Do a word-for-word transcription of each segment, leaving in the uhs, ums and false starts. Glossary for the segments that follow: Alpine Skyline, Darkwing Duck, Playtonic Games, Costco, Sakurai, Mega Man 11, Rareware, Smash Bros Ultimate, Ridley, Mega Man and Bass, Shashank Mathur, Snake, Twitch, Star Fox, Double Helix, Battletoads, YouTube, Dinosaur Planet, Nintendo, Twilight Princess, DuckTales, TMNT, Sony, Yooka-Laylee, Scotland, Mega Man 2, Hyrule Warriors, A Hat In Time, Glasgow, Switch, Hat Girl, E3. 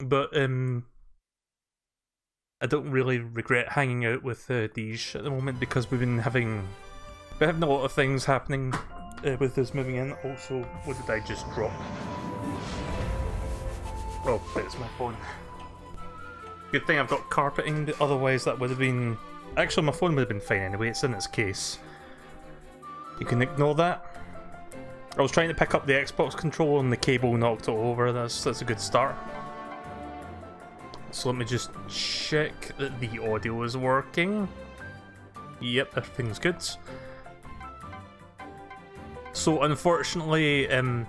But um, I don't really regret hanging out with uh, Deej at the moment, because we've been having we're having a lot of things happening uh, with us moving in. Also, what did I just drop? Oh, that's my phone. Good thing I've got carpeting, but otherwise that would have been... Actually, my phone would have been fine anyway, it's in its case. You can ignore that. I was trying to pick up the Xbox controller and the cable knocked it over, that's, that's a good start. So let me just check that the audio is working. Yep, everything's good. So unfortunately, um,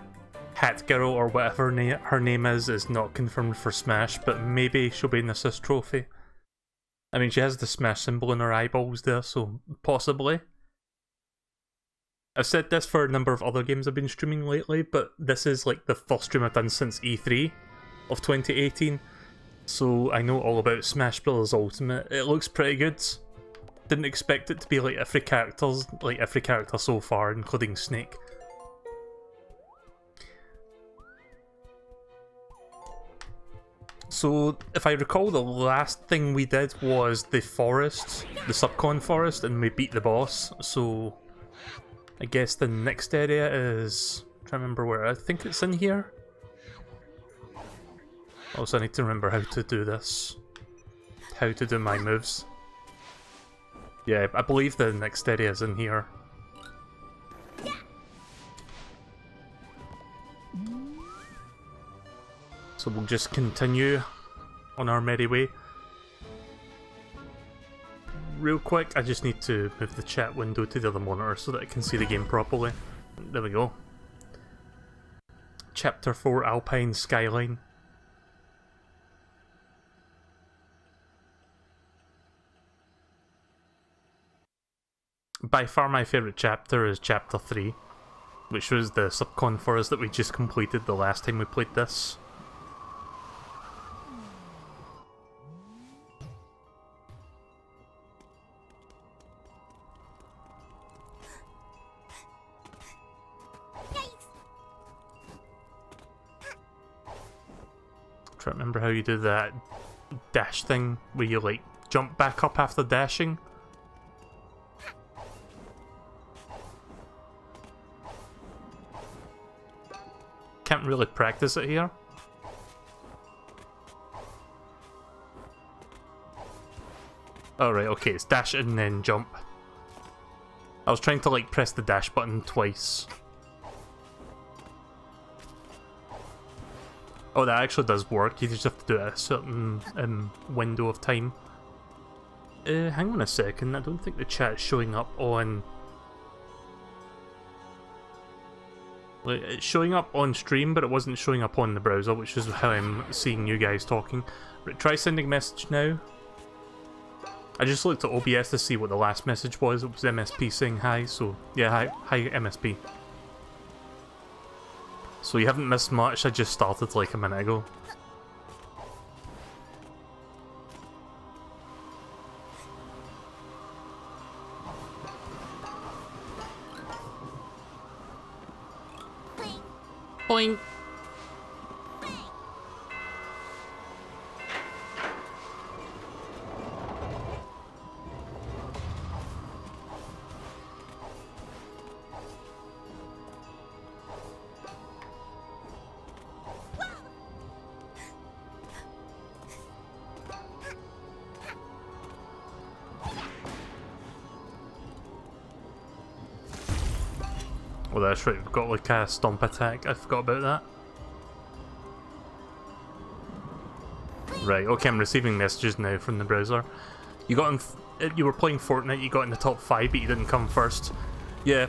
Hat Girl, or whatever na her name is, is not confirmed for Smash, but maybe she'll be an assist trophy. I mean, she has the Smash symbol in her eyeballs there, so possibly. I've said this for a number of other games I've been streaming lately, but this is like the first stream I've done since E three of twenty eighteen. So I know all about Smash Bros Ultimate. It looks pretty good. Didn't expect it to be like every character's like every character so far, including Snake. So if I recall, the last thing we did was the forest, the Subcon Forest, and we beat the boss. So I guess the next area is, I'm trying to remember where, I think it's in here. Also, I need to remember how to do this. How to do my moves. Yeah, I believe the next area is in here. So we'll just continue on our merry way. Real quick, I just need to move the chat window to the other monitor so that I can see the game properly. There we go. Chapter four, Alpine Skyline. By far my favourite chapter is chapter three, which was the Subcon Forest that we just completed the last time we played this. Yikes. Try to remember how you do that dash thing where you like jump back up after dashing. Can't really practice it here. Alright, okay, it's dash and then jump. I was trying to like press the dash button twice. Oh, that actually does work, you just have to do it at a certain um, window of time. Uh, hang on a second, I don't think the chat's showing up on... It's showing up on stream, but it wasn't showing up on the browser, which is how I'm seeing you guys talking. But try sending a message now. I just looked at O B S to see what the last message was. It was M S P saying hi, so yeah, hi, hi M S P. So you haven't missed much, I just started like a minute ago. Boing. Oh, that's right, we've got like a stomp attack, I forgot about that. Right, okay, I'm receiving messages now from the browser. You got in, you were playing Fortnite, you got in the top five, but you didn't come first. Yeah,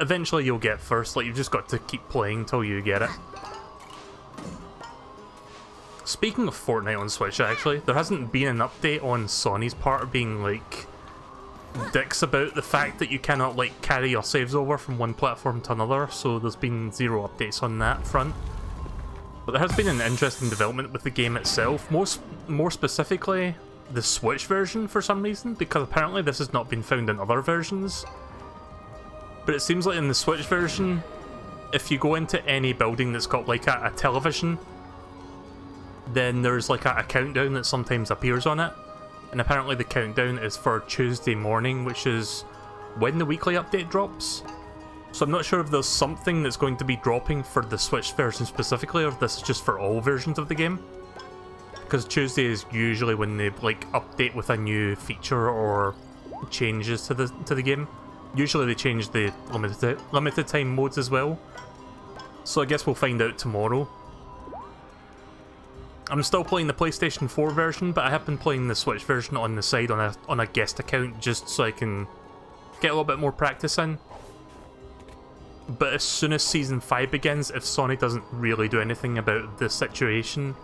eventually you'll get first, like you've just got to keep playing till you get it. Speaking of Fortnite on Switch actually, there hasn't been an update on Sony's part being like... dicks about the fact that you cannot like carry your saves over from one platform to another, so there's been zero updates on that front. But there has been an interesting development with the game itself, more, sp more specifically the Switch version for some reason, because apparently this has not been found in other versions. But it seems like in the Switch version, if you go into any building that's got like a, a television, then there's like a, a countdown that sometimes appears on it, and apparently the countdown is for Tuesday morning, which is when the weekly update drops. So I'm not sure if there's something that's going to be dropping for the Switch version specifically, or if this is just for all versions of the game. Because Tuesday is usually when they like update with a new feature or changes to the to the game. Usually they change the limited limited time modes as well. So I guess we'll find out tomorrow. I'm still playing the PlayStation four version, but I have been playing the Switch version on the side on a on a guest account just so I can get a little bit more practice in. But as soon as Season five begins, if Sony doesn't really do anything about this situation,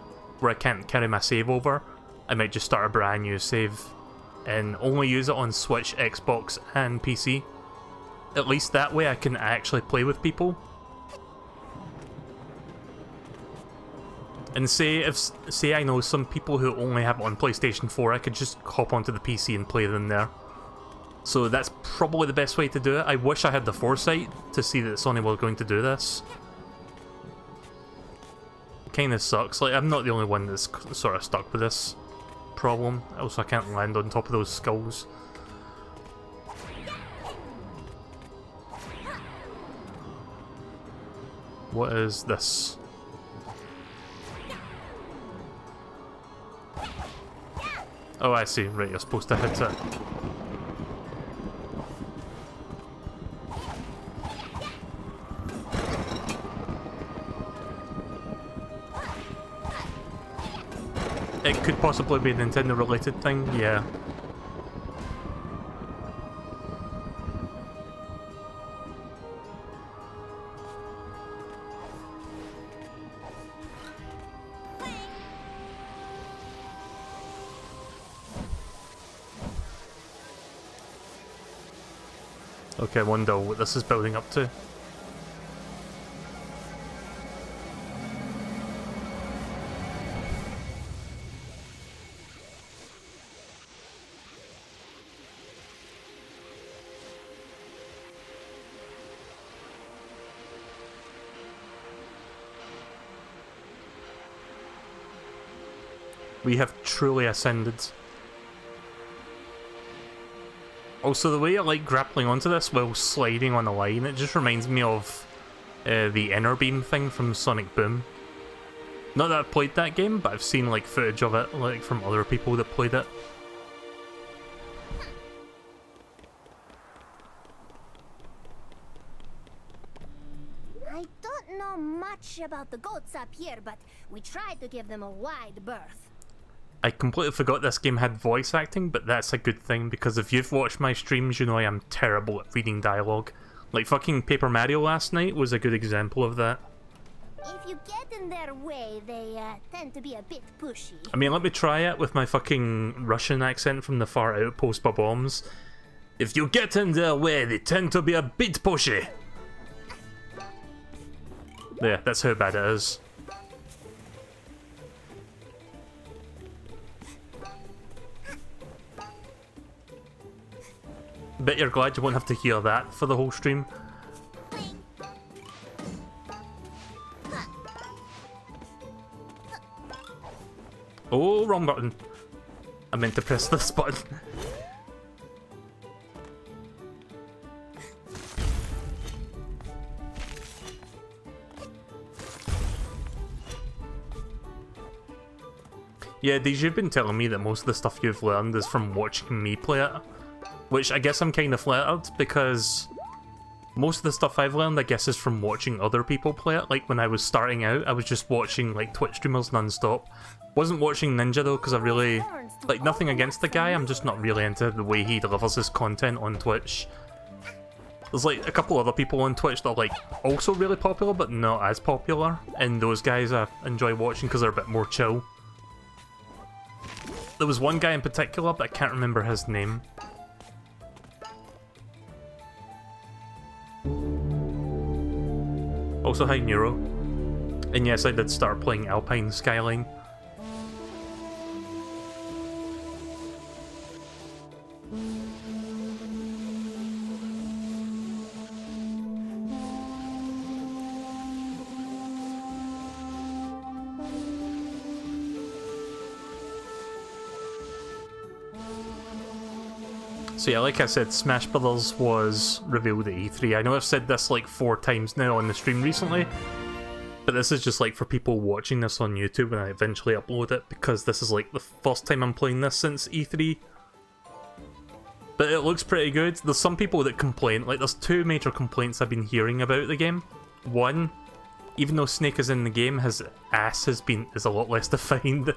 where I can't carry my save over, I might just start a brand new save, and only use it on Switch, Xbox and P C. At least that way I can actually play with people. And say if say I know some people who only have it on PlayStation four, I could just hop onto the P C and play them there. So that's probably the best way to do it. I wish I had the foresight to see that Sony were going to do this. It kinda sucks, like I'm not the only one that's sort of stuck with this problem. Also I can't land on top of those skulls. What is this? Oh I see, right, you're supposed to hit it. It could possibly be a Nintendo related thing, yeah. Okay, I wonder what this is building up to. We have truly ascended. Also, the way I like grappling onto this while sliding on the line, it just reminds me of uh, the inner beam thing from Sonic Boom. Not that I've played that game, but I've seen like footage of it, like from other people that played it. I don't know much about the goats up here, but we tried to give them a wide berth. I completely forgot this game had voice acting, but that's a good thing, because if you've watched my streams, you know I am terrible at reading dialogue. Like fucking Paper Mario last night was a good example of that. If you get in their way, they uh, tend to be a bit pushy. I mean, let me try it with my fucking Russian accent from the far outpost by bombs. If you get in their way, they tend to be a bit pushy. Yeah, that's how bad it is. Bet you're glad you won't have to hear that for the whole stream. Oh, wrong button. I meant to press this button. Yeah, Deej, you've been telling me that most of the stuff you've learned is from watching me play it. Which I guess I'm kind of flattered, because most of the stuff I've learned I guess is from watching other people play it. Like when I was starting out, I was just watching like Twitch streamers non-stop. Wasn't watching Ninja though, because I really, like nothing against the guy, I'm just not really into the way he delivers his content on Twitch. There's like a couple other people on Twitch that are like also really popular but not as popular, and those guys I enjoy watching because they're a bit more chill. There was one guy in particular but I can't remember his name. Also, hi Neuro. And yes, I did start playing Alpine Skyline. So yeah, like I said, Smash Brothers was revealed at E three. I know I've said this like four times now on the stream recently, but this is just like for people watching this on YouTube when I eventually upload it, because this is like the first time I'm playing this since E three. But it looks pretty good. There's some people that complain, like there's two major complaints I've been hearing about the game. One, even though Snake is in the game, his ass has been is a lot less defined,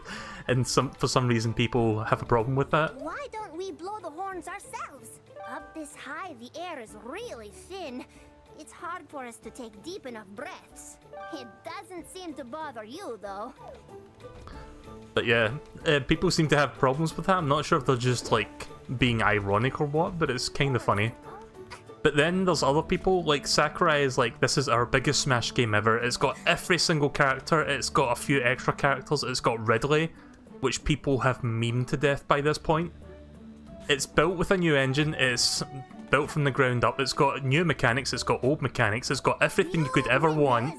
and some for some reason people have a problem with that. Why don't we blow the horns ourselves? Up this high, the air is really thin. It's hard for us to take deep enough breaths. It doesn't seem to bother you, though. But yeah, uh, people seem to have problems with that. I'm not sure if they're just like being ironic or what, but it's kind of funny. But then there's other people, like Sakurai is like, this is our biggest Smash game ever. It's got every single character, it's got a few extra characters, it's got Ridley, which people have memed to death by this point. It's built with a new engine, it's built from the ground up, it's got new mechanics, it's got old mechanics, it's got everything you could ever want.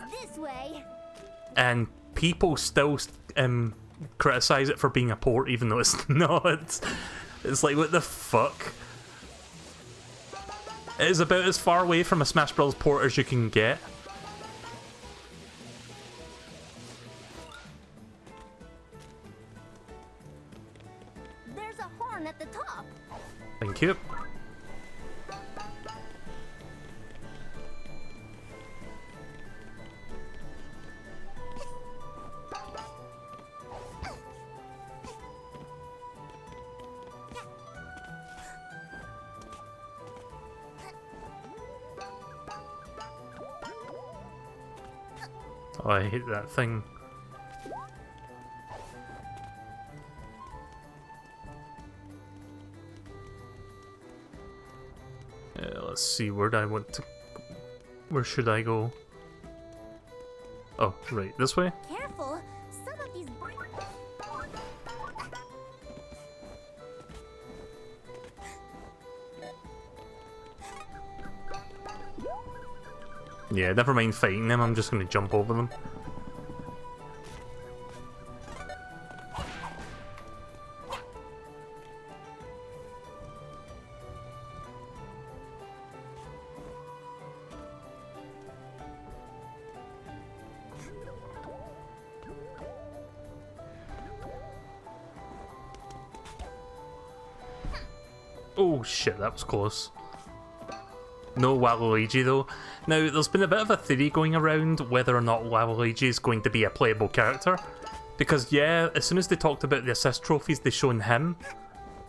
And people still um, criticise it for being a port, even though it's not. It's like, what the fuck? It is about as far away from a Smash Bros port as you can get. There's a horn at the top. Thank you. Oh, I hate that thing. Yeah, let's see, where do I want to... Where should I go? Oh, right, this way? Careful! Some of these... Yeah, never mind fighting them, I'm just going to jump over them. Oh shit, that was close. No Waluigi though. Now, there's been a bit of a theory going around whether or not Waluigi is going to be a playable character. Because yeah, as soon as they talked about the assist trophies, they shown him.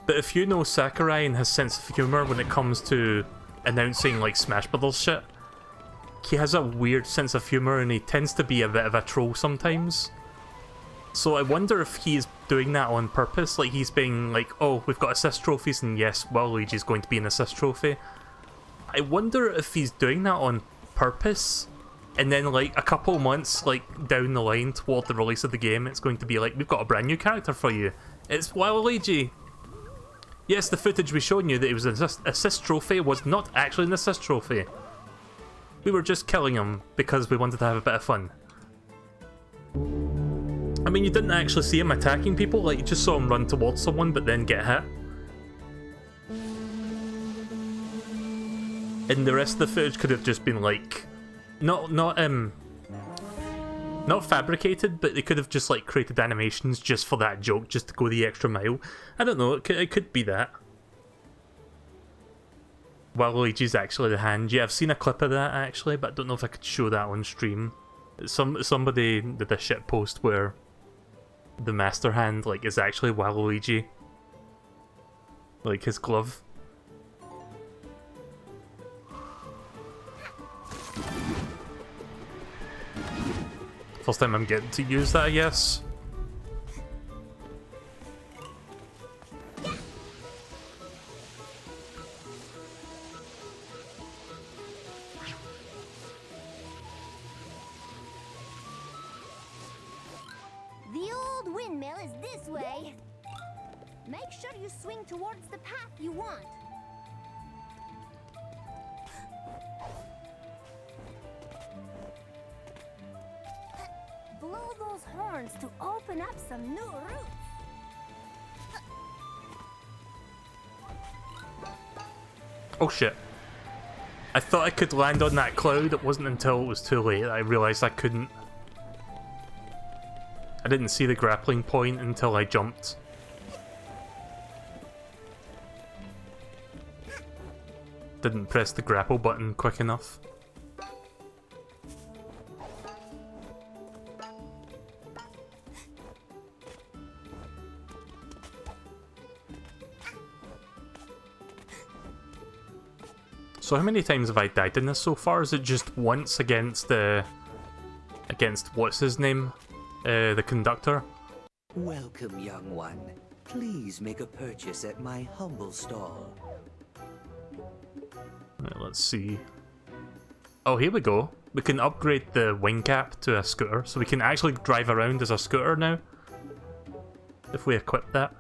But if you know Sakurai and his sense of humour when it comes to announcing like Smash Brothers shit, he has a weird sense of humour and he tends to be a bit of a troll sometimes. So I wonder if he's doing that on purpose, like he's being like, oh, we've got assist trophies and yes, Waluigi's going to be an assist trophy. I wonder if he's doing that on purpose, and then like a couple months like down the line toward the release of the game, it's going to be like, we've got a brand new character for you. It's Waluigi. Yes, the footage we showed you that it was an assist, assist trophy was not actually an assist trophy. We were just killing him because we wanted to have a bit of fun. I mean, you didn't actually see him attacking people, like you just saw him run towards someone but then get hit. And the rest of the footage could have just been like, not not um, not fabricated, but they could have just like created animations just for that joke, just to go the extra mile. I don't know. It could, it could be that. Waluigi's actually the hand. Yeah, I've seen a clip of that actually, but I don't know if I could show that on stream. Some somebody did a shit post where the Master Hand like is actually Waluigi, like his glove. First time I'm getting to use that, I guess. The old windmill is this way. Make sure you swing towards the path you want. Blow those horns to open up some new routes. Oh shit. I thought I could land on that cloud. It wasn't until it was too late that I realised I couldn't. I didn't see the grappling point until I jumped. Didn't press the grapple button quick enough. So how many times have I died in this so far? Is it just once against the... against what's his name? Uh, the conductor? Welcome, young one. Please make a purchase at my humble stall. Right, let's see. Oh, here we go. We can upgrade the wing cap to a scooter, so we can actually drive around as a scooter now. If we equip that.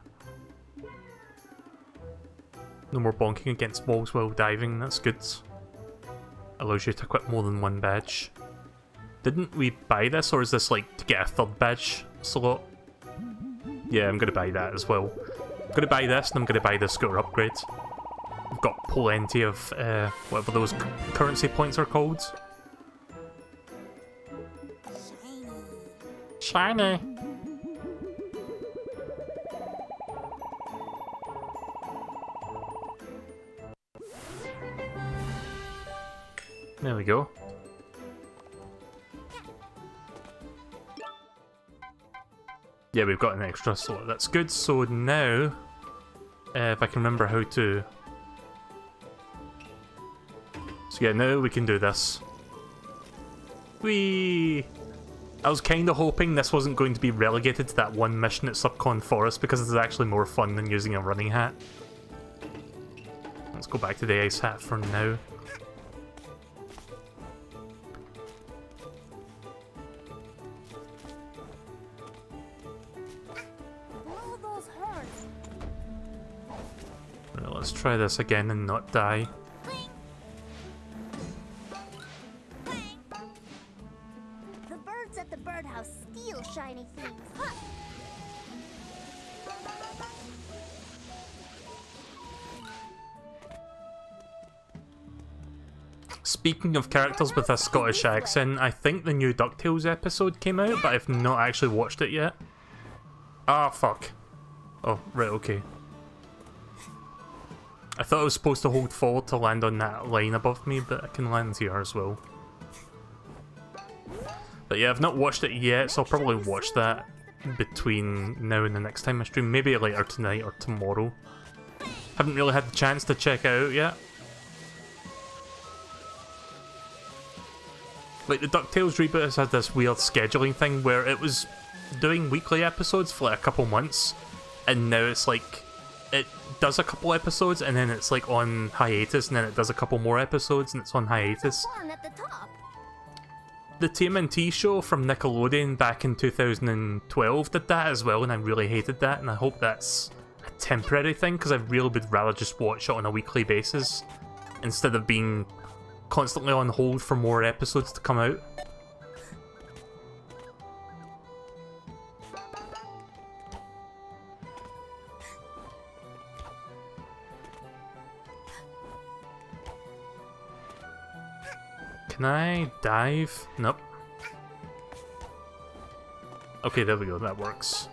No more bonking against walls while diving, that's good. Allows you to equip more than one badge. Didn't we buy this, or is this like to get a third badge slot? Yeah, I'm gonna buy that as well. I'm gonna buy this, and I'm gonna buy the scooter upgrade. I've got plenty of uh, whatever those currency points are called. Shiny! Shiny! There we go. Yeah, we've got an extra slot, that's good. So now, uh, if I can remember how to... So yeah, now we can do this. Whee! I was kind of hoping this wasn't going to be relegated to that one mission at Subcon Forest, because this is actually more fun than using a running hat. Let's go back to the ice hat for now. Try this again and not die. The birds at the birdhouse steal shiny things. Huh. Speaking of characters with a Scottish accent, I think the new DuckTales episode came out, but I've not actually watched it yet. Ah, fuck. Oh, right, okay. I thought I was supposed to hold forward to land on that line above me, but I can land here as well. But yeah, I've not watched it yet, so I'll probably watch that between now and the next time I stream. Maybe later tonight or tomorrow. Haven't really had the chance to check it out yet. Like, the DuckTales reboot has had this weird scheduling thing where it was doing weekly episodes for like a couple months, and now it's like... it does a couple episodes and then it's like on hiatus, and then it does a couple more episodes and it's on hiatus. The T M N T show from Nickelodeon back in two thousand twelve did that as well, and I really hated that, and I hope that's a temporary thing, because I really would rather just watch it on a weekly basis instead of being constantly on hold for more episodes to come out. Can I dive? Nope. Okay, there we go, that works.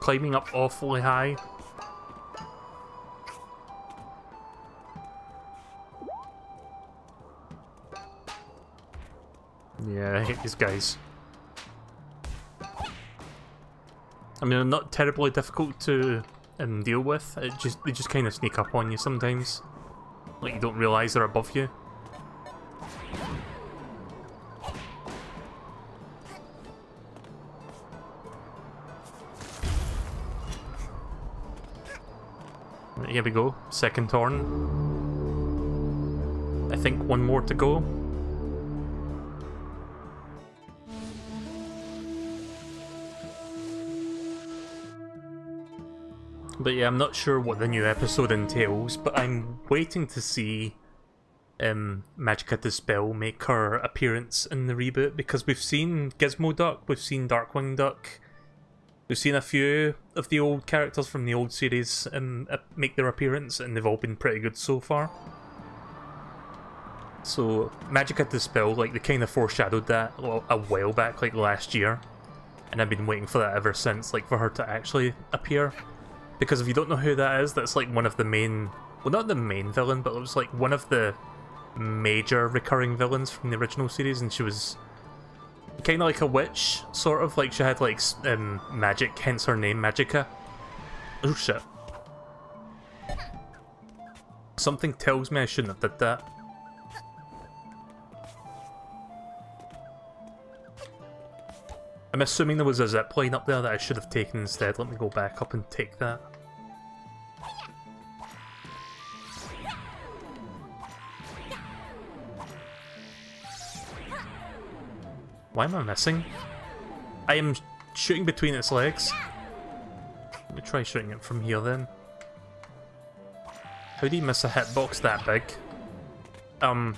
Climbing up awfully high. Yeah, I hate these guys. I mean, they're not terribly difficult to um, deal with. It just they just kind of sneak up on you sometimes, like you don't realise they're above you. here we go, second turn. I think one more to go. But yeah, I'm not sure what the new episode entails, but I'm waiting to see um, Magica De Spell make her appearance in the reboot, because we've seen Gizmo Duck, we've seen Darkwing Duck, we've seen a few of the old characters from the old series um, make their appearance, and they've all been pretty good so far. So Magica De Spell, like, they kind of foreshadowed that a while back, like last year, and I've been waiting for that ever since, like, for her to actually appear. Because if you don't know who that is, that's like one of the main, well, not the main villain, but it was like one of the major recurring villains from the original series, and she was kind of like a witch, sort of, like she had like um, magic, hence her name, Magica. Oh shit. Something tells me I shouldn't have did that. I'm assuming there was a zip line up there that I should have taken instead. Let me go back up and take that. Why am I missing? I am shooting between its legs. Let me try shooting it from here then. How do you miss a hitbox that big? Um...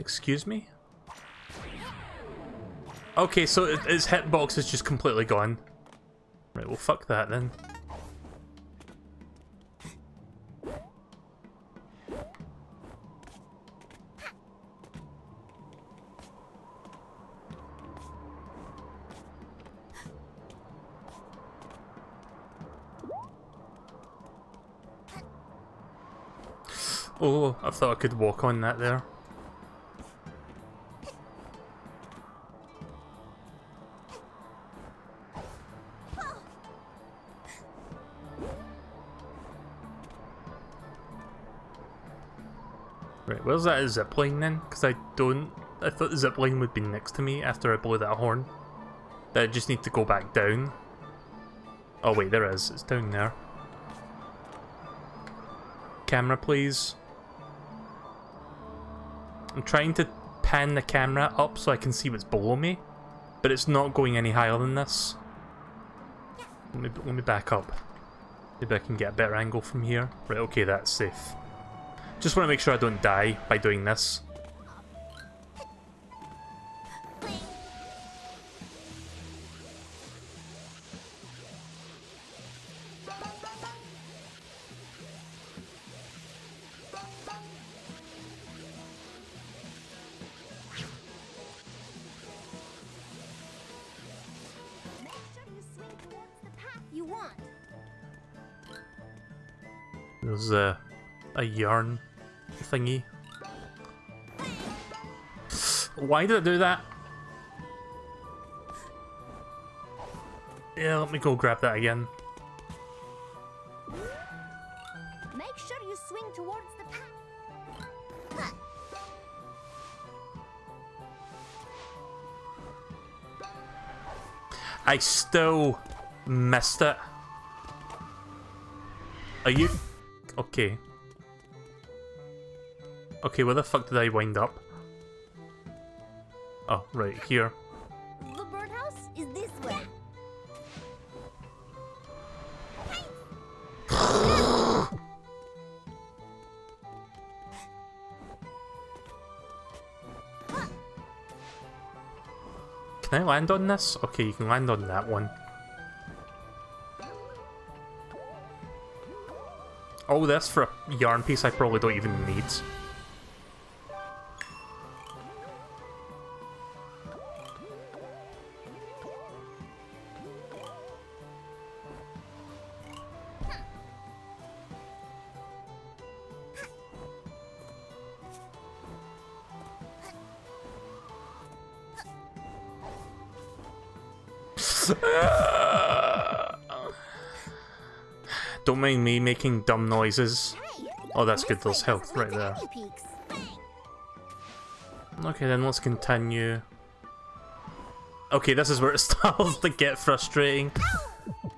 Excuse me? Okay, so its hitbox is just completely gone. Right, well fuck that then. Oh, I thought I could walk on that there. Where's that zipline then? Because I don't... I thought the zipline would be next to me after I blow that horn. That I just need to go back down. Oh wait, there is. It's down there. Camera, please. I'm trying to pan the camera up so I can see what's below me, but it's not going any higher than this. Let me, let me back up. Maybe I can get a better angle from here. Right, okay, that's safe. Just want to make sure I don't die by doing this. There's a, a yarn thingy. Why did I do that? Yeah, let me go grab that again. Make sure you swing towards the path. I still missed it. Are you okay? Okay, where the fuck did I wind up? Oh, right here. The birdhouse is this way. Can I land on this? Okay, you can land on that one. All this for a yarn piece I probably don't even need. Don't mind me making dumb noises. Oh, that's good, there's health right there. Okay, then let's continue. Okay, this is where it starts to get frustrating.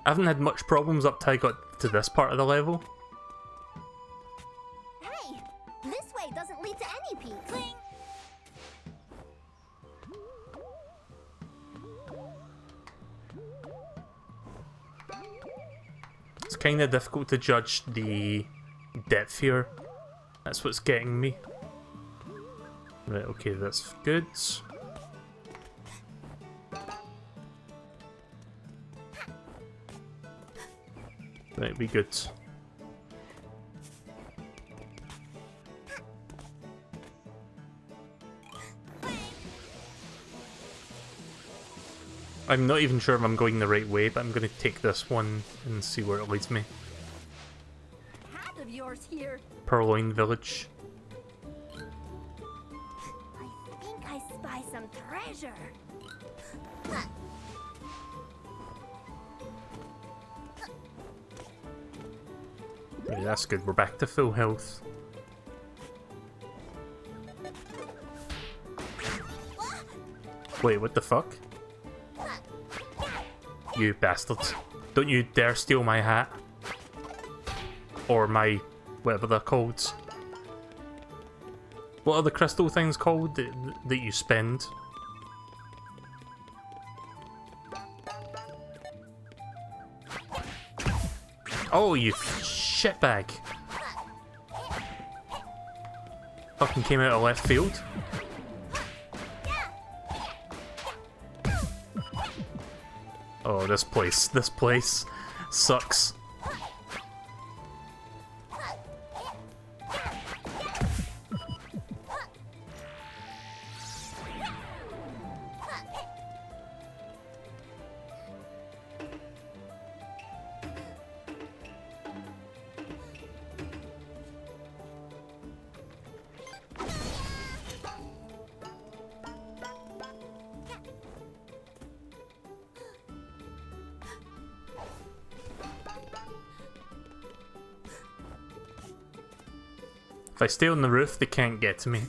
I haven't had much problems up till I got to this part of the level. Hey, this way doesn't lead to any peak. Cling. It's kind of difficult to judge the depth here. That's what's getting me. Right, okay, that's good. Right, we good. I'm not even sure if I'm going the right way, but I'm going to take this one and see where it leads me. Hat of yours here. Purloin Village. I think I spy some treasure. Huh. Yeah, that's good. We're back to full health. Wait, what the fuck? You bastards. Don't you dare steal my hat. Or my... whatever they're called. What are the crystal things called that, that you spend? Oh, you shitbag. Fucking came out of left field. Oh, this place, this place sucks. If I stay on the roof, they can't get to me.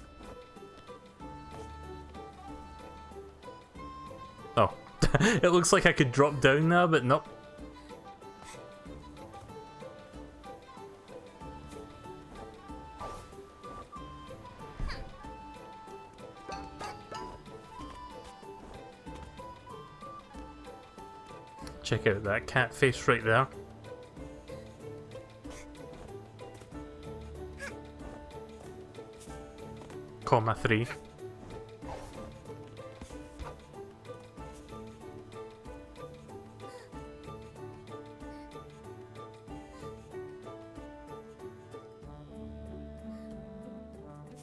Oh. It looks like I could drop down now, but nope. Check out that cat face right there. Comma three.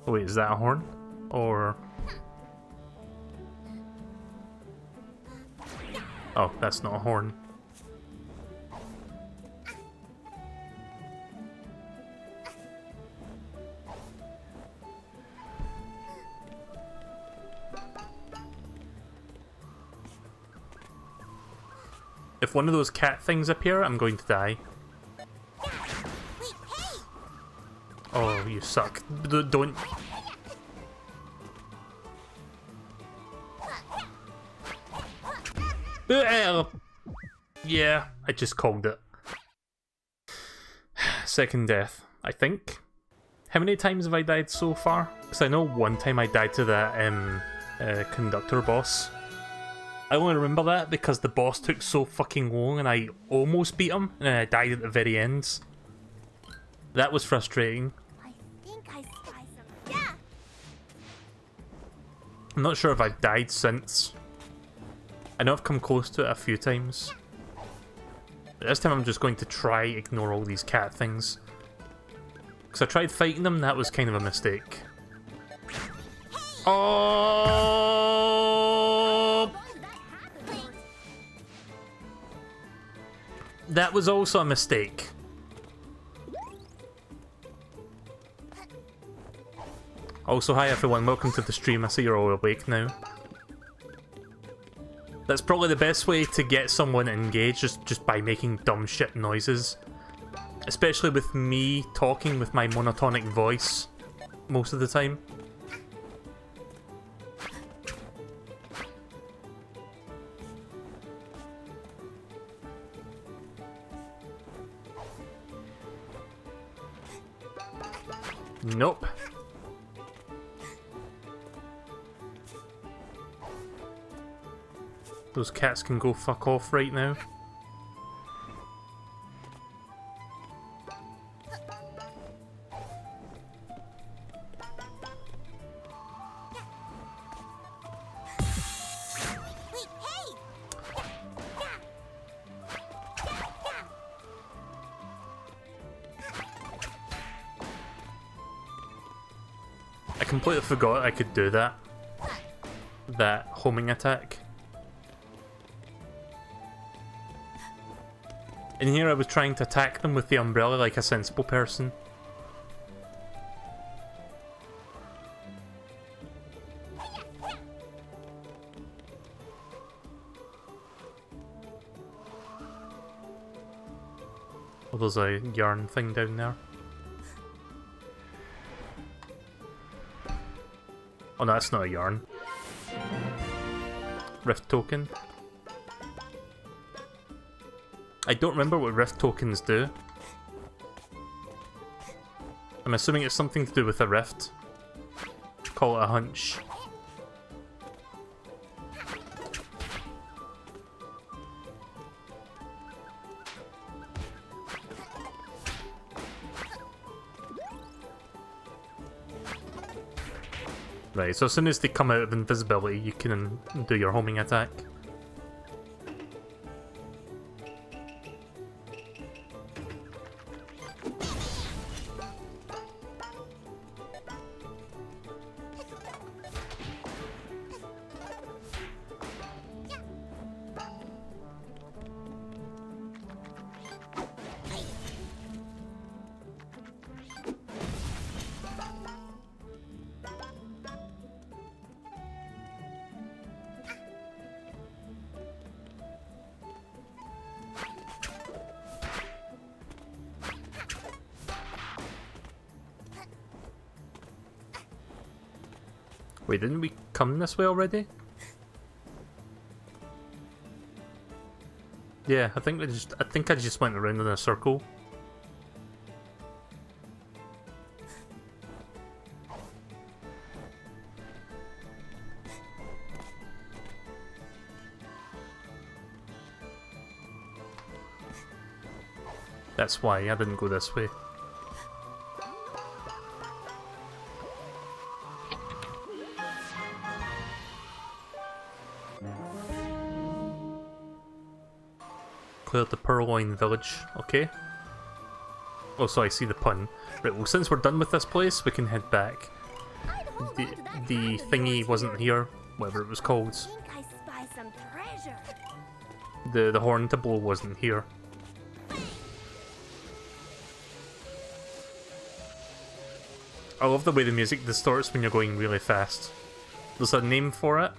Oh, wait, is that a horn? Or... oh, that's not a horn. If one of those cat things appear, I'm going to die. Oh, you suck. D- don't... Yeah, I just called it. Second death, I think. How many times have I died so far? Because I know one time I died to that um, uh, conductor boss. I only remember that because the boss took so fucking long and I almost beat him and then I died at the very end. That was frustrating. I think I spy some. Yeah. I'm not sure if I've died since. I know I've come close to it a few times. But this time I'm just going to try ignore all these cat things. Because I tried fighting them, that was kind of a mistake. Oh! That was also a mistake. Also, hi everyone, welcome to the stream. I see you're all awake now. That's probably the best way to get someone engaged, just, just by making dumb shit noises. Especially with me talking with my monotonic voice most of the time. Nope. Those cats can go fuck off right now. I completely forgot I could do that. That homing attack. In here I was trying to attack them with the umbrella like a sensible person. Oh, there's a yarn thing down there. Oh no, that's not a yarn. Rift token. I don't remember what rift tokens do. I'm assuming it's something to do with a rift. Call it a hunch. Right, so as soon as they come out of invisibility, you can do your homing attack. Wait, didn't we come this way already? Yeah, I think I just I think I just went around in a circle. That's why I didn't go this way. Clear the Purloin Village, okay. Oh, so I see the pun. Right, well, since we're done with this place, we can head back. The, the thingy wasn't here, whatever it was called. I think I spy some treasure. The, the horn to blow wasn't here. I love the way the music distorts when you're going really fast. There's a name for it.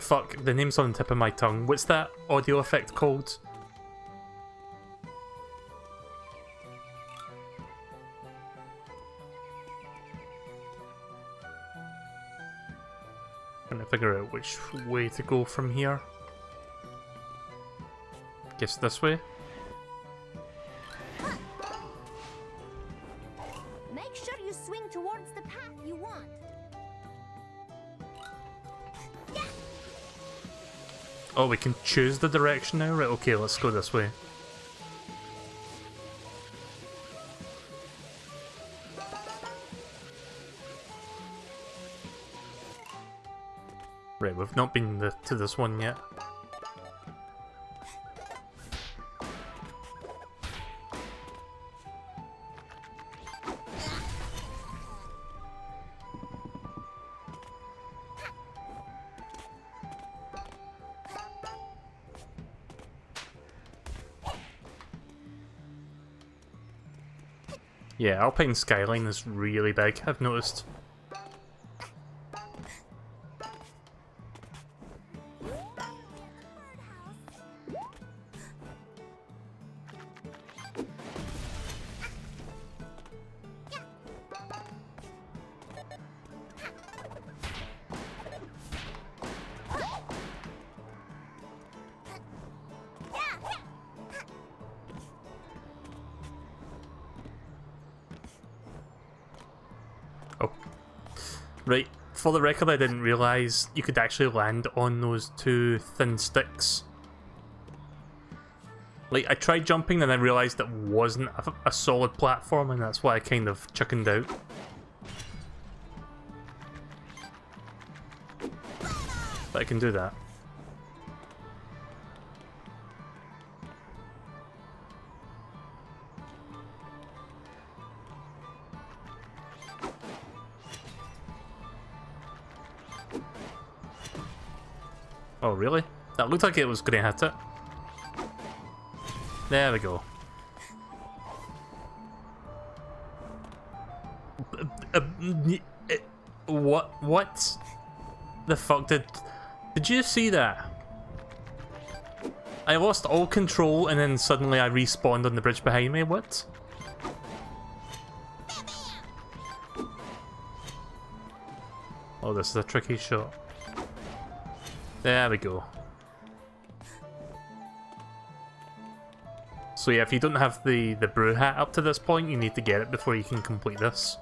Fuck, the name's on the tip of my tongue. What's that audio effect called? Trying to figure out which way to go from here. Guess this way. Make sure you swing towards the path you want. Oh, we can choose the direction now? Right, okay, let's go this way. Right, we've not been the, to this one yet. Yeah, Alpine Skyline is really big, I've noticed. Oh. Right, for the record, I didn't realise you could actually land on those two thin sticks. Like, I tried jumping and I realised it wasn't a, a solid platform, and that's why I kind of chickened out. But I can do that. Oh, really? That looked like it was gonna hit it. There we go. What? What? The fuck did... Did you see that? I lost all control and then suddenly I respawned on the bridge behind me. What? Oh, this is a tricky shot. There we go. So yeah, if you don't have the, the brew hat up to this point, you need to get it before you can complete this.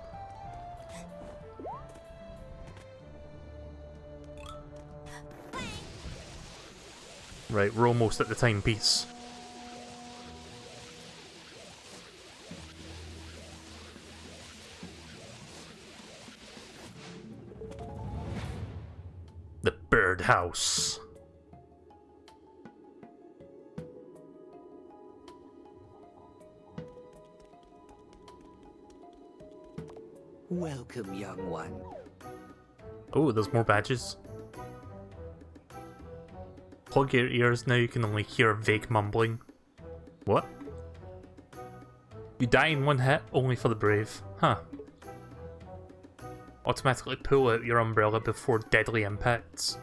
Right, we're almost at the timepiece. The birdhouse. Welcome, young one. Oh, there's more badges. Plug your ears now, you can only hear vague mumbling. What? You die in one hit, only for the brave. Huh. Automatically pull out your umbrella before deadly impacts.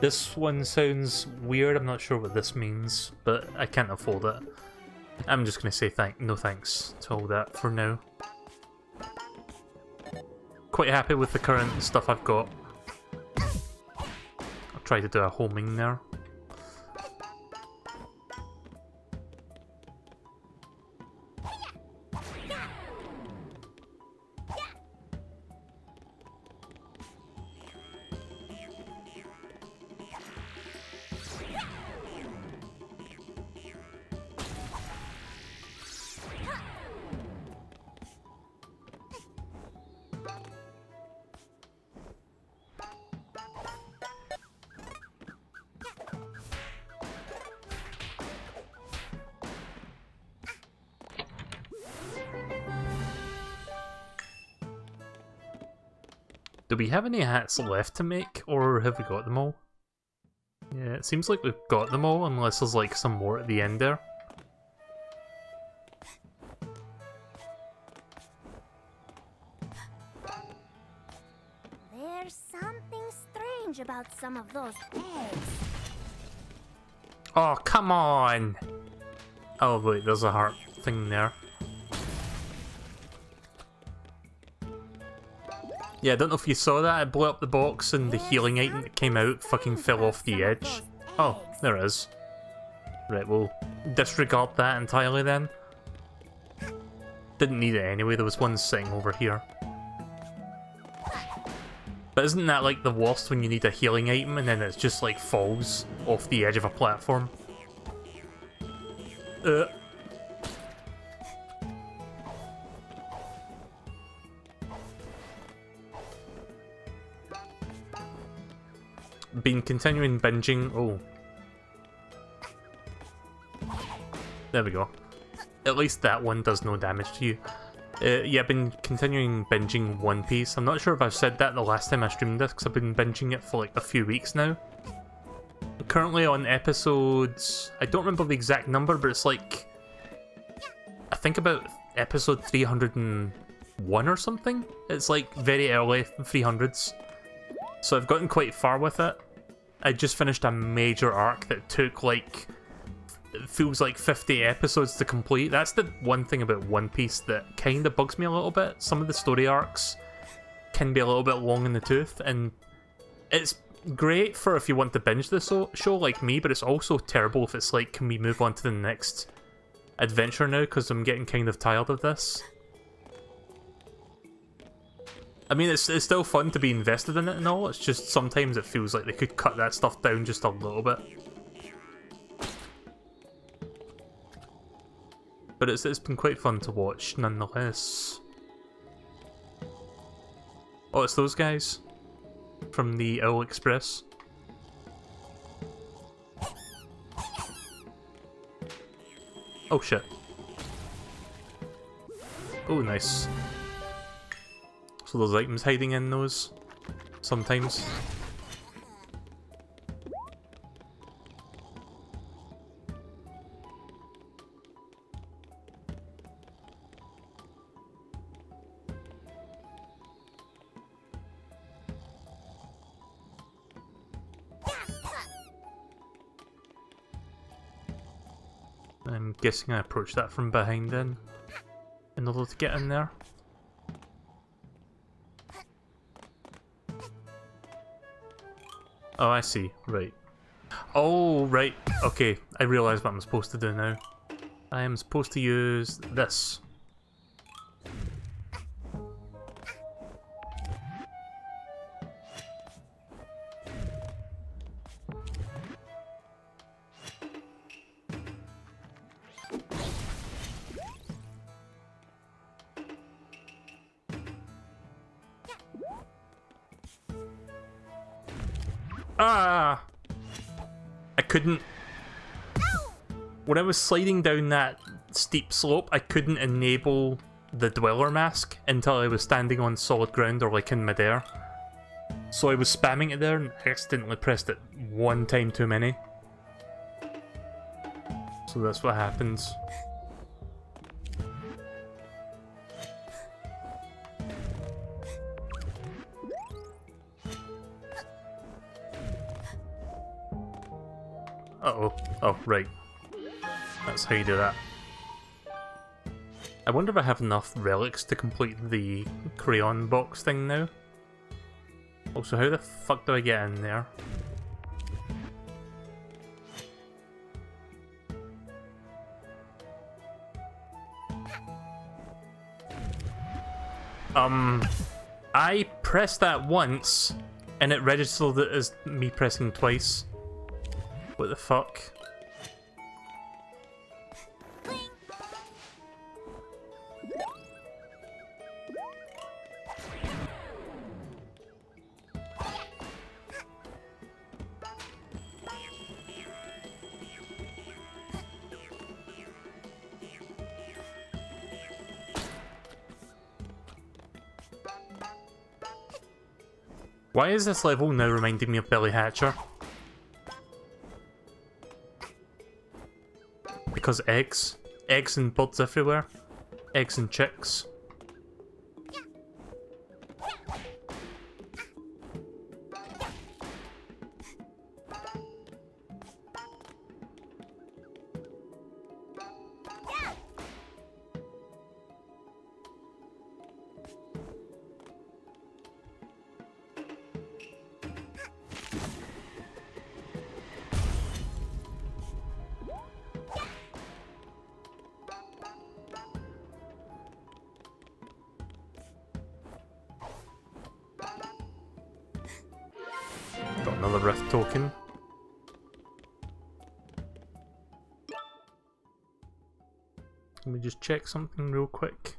This one sounds weird, I'm not sure what this means, but I can't afford it. I'm just gonna say thank no thanks to all that for now. Quite happy with the current stuff I've got. Try to do a homing there. Do we have any hats left to make, or have we got them all? Yeah, it seems like we've got them all, unless there's like some more at the end there. There's something strange about some of those eggs. Oh, come on! Oh wait, there's a heart thing there. Yeah, I don't know if you saw that, I blew up the box and the healing item that came out fucking fell off the edge. Oh, there it is. Right, we'll disregard that entirely then. Didn't need it anyway, there was one sitting over here. But isn't that like the worst when you need a healing item and then it just like falls off the edge of a platform? Uh. Been continuing binging. Oh. There we go. At least that one does no damage to you. Uh, yeah, I've been continuing binging One Piece. I'm not sure if I've said that the last time I streamed this because I've been binging it for like a few weeks now. I'm currently on episodes... I don't remember the exact number, but it's like... I think about episode three hundred and one or something? It's like very early three hundreds. So I've gotten quite far with it. I just finished a major arc that took like, it feels like fifty episodes to complete. That's the one thing about One Piece that kind of bugs me a little bit. Some of the story arcs can be a little bit long in the tooth, and it's great for if you want to binge this show like me, but it's also terrible if it's like, can we move on to the next adventure now because I'm getting kind of tired of this. I mean, it's, it's still fun to be invested in it and all, it's just sometimes it feels like they could cut that stuff down just a little bit. But it's, it's been quite fun to watch, nonetheless. Oh, it's those guys from the Owl Express. Oh shit. Oh, nice. So there's items hiding in those, sometimes. I'm guessing I approached that from behind then, in order to get in there. Oh, I see. Right. Oh, right. Okay, I realise what I'm supposed to do now. I am supposed to use this. Ah! I couldn't... When I was sliding down that steep slope, I couldn't enable the Dweller Mask until I was standing on solid ground or like in midair. So I was spamming it there and accidentally pressed it one time too many. So that's what happens. Uh-oh. Oh, right. That's how you do that. I wonder if I have enough relics to complete the crayon box thing now. Also, how the fuck do I get in there? Um... I pressed that once, and it registered it as me pressing twice. What the fuck? Why is this level now reminding me of Billy Hatcher? Because eggs. Eggs and buds everywhere. Eggs and chicks. Another rift token. Let me just check something real quick.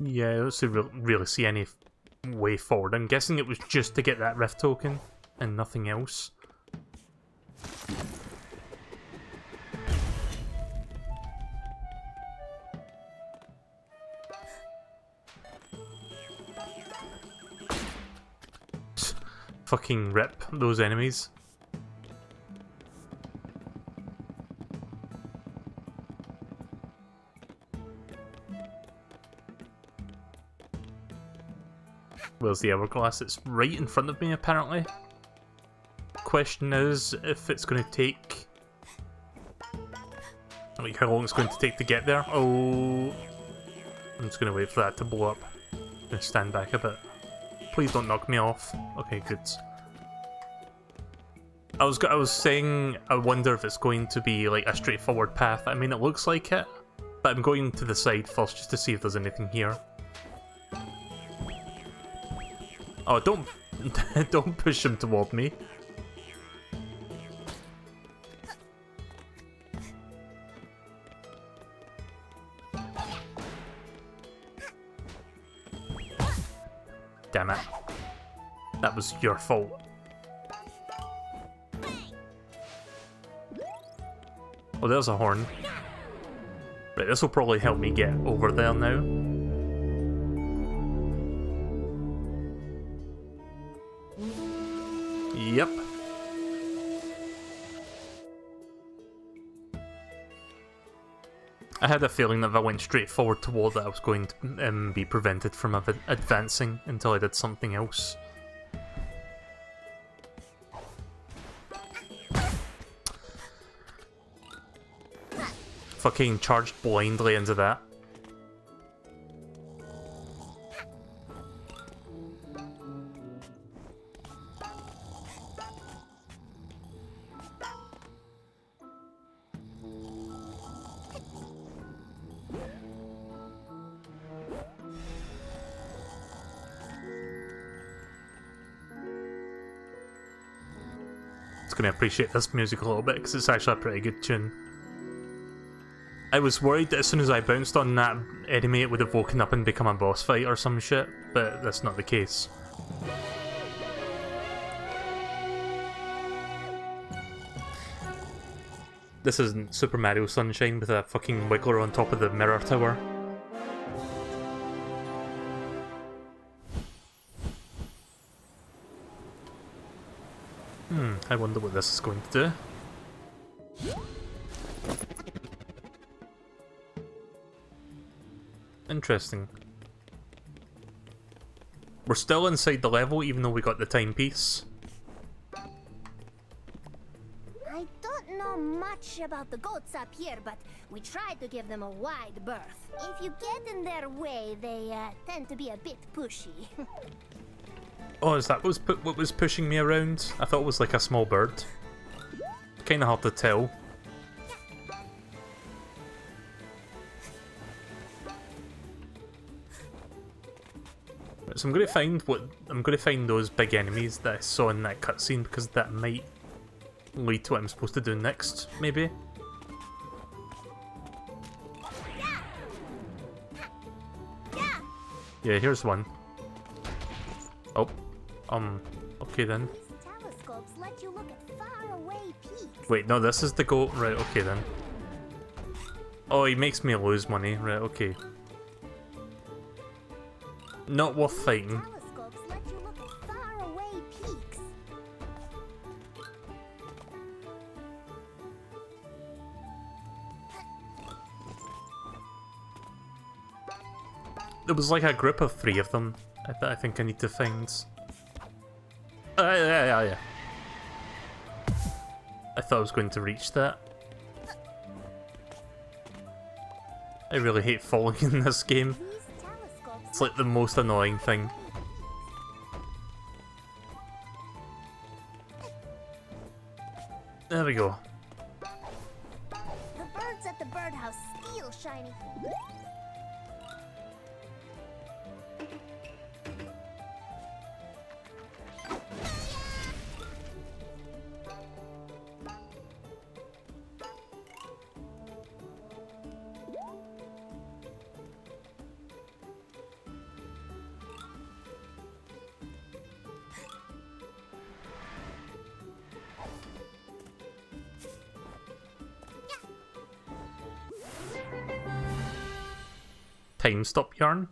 Yeah, I don't really see any way forward. I'm guessing it was just to get that rift token and nothing else. Fucking rip those enemies. Where's the hourglass? It's right in front of me, apparently. Question is if it's going to take... Like, how long it's going to take to get there. Oh... I'm just going to wait for that to blow up. I'm going to stand back a bit. Please don't knock me off. Okay, good. I was I was saying I wonder if it's going to be like a straightforward path. I mean, it looks like it, but I'm going to the side first just to see if there's anything here. Oh, don't don't push him toward me. Damn it! That was your fault. Oh, there's a horn. Right, this will probably help me get over there now. Yep. I had a feeling that if I went straight forward toward it, I was going to um, be prevented from av advancing until I did something else. Fucking charged blindly into that. It's gonna appreciate this music a little bit because it's actually a pretty good tune. I was worried that as soon as I bounced on that enemy it would have woken up and become a boss fight or some shit, but that's not the case. This isn't Super Mario Sunshine with a fucking wiggler on top of the mirror tower. Hmm, I wonder what this is going to do. Interesting. We're still inside the level, even though we got the timepiece. I don't know much about the goats up here, but we try to give them a wide berth. If you get in their way, they uh, tend to be a bit pushy. Oh, is that what was, pu what was pushing me around? I thought it was like a small bird. Kinda hard to tell. So I'm gonna find what I'm gonna find those big enemies that I saw in that cutscene because that might lead to what I'm supposed to do next, maybe. Yeah, here's one. Oh, um, okay then. Wait, no, this is the goat. Right, okay then. Oh, he makes me lose money. Right, okay. Not worth fighting. There was like a group of three of them. I, th I think I need to find. Uh, yeah, yeah, yeah. I thought I was going to reach that. I really hate falling in this game. It's like the most annoying thing. There we go. The birds at the birdhouse steal shiny. Time stop yarn.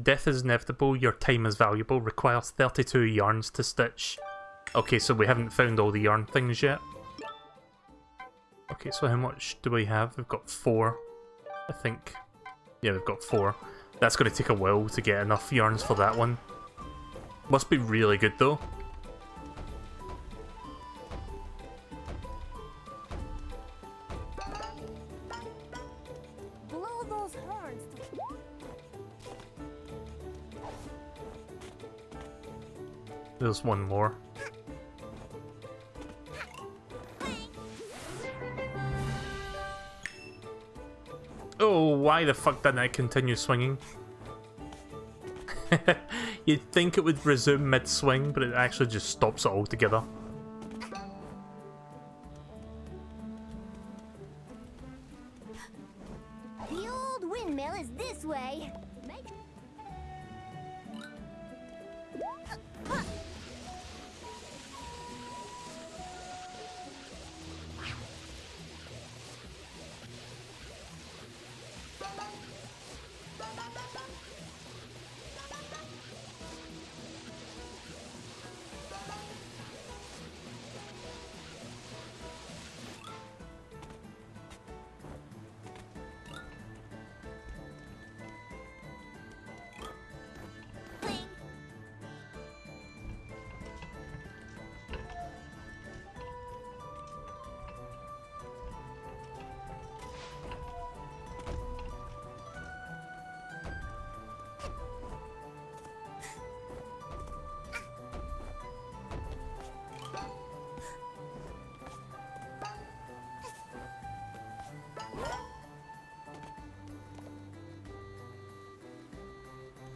Death is inevitable, your time is valuable, requires thirty-two yarns to stitch. Okay, so we haven't found all the yarn things yet. Okay, so how much do we have? We've got four, I think. Yeah, we've got four. That's going to take a while to get enough yarns for that one. Must be really good though. There's one more. Oh, why the fuck didn't I continue swinging? You'd think it would resume mid-swing, but it actually just stops it altogether. The old windmill is this way.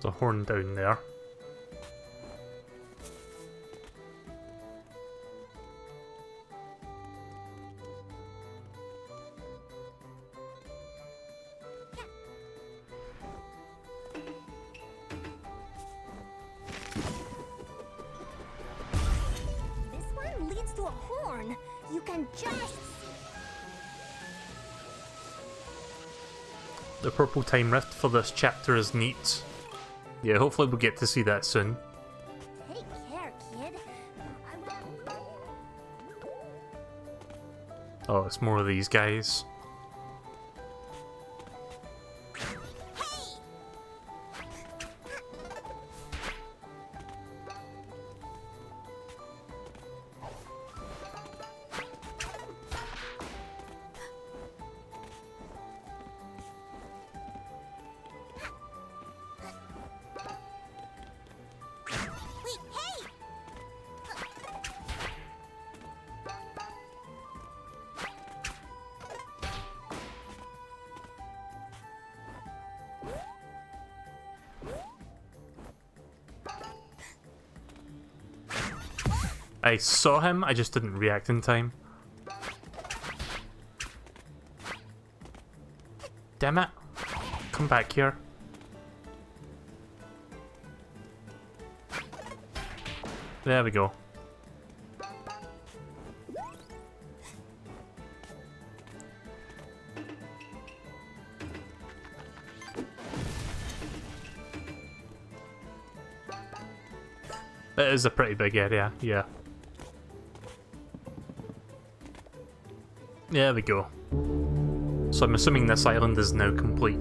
A horn down there. This one leads to a horn. You can just... The purple time rift for this chapter is neat. Yeah, hopefully we'll get to see that soon. Take care, kid. Oh, it's more of these guys. I saw him, I just didn't react in time. Damn it. Come back here. There we go. It is a pretty big area, yeah. There we go. So I'm assuming this island is now complete.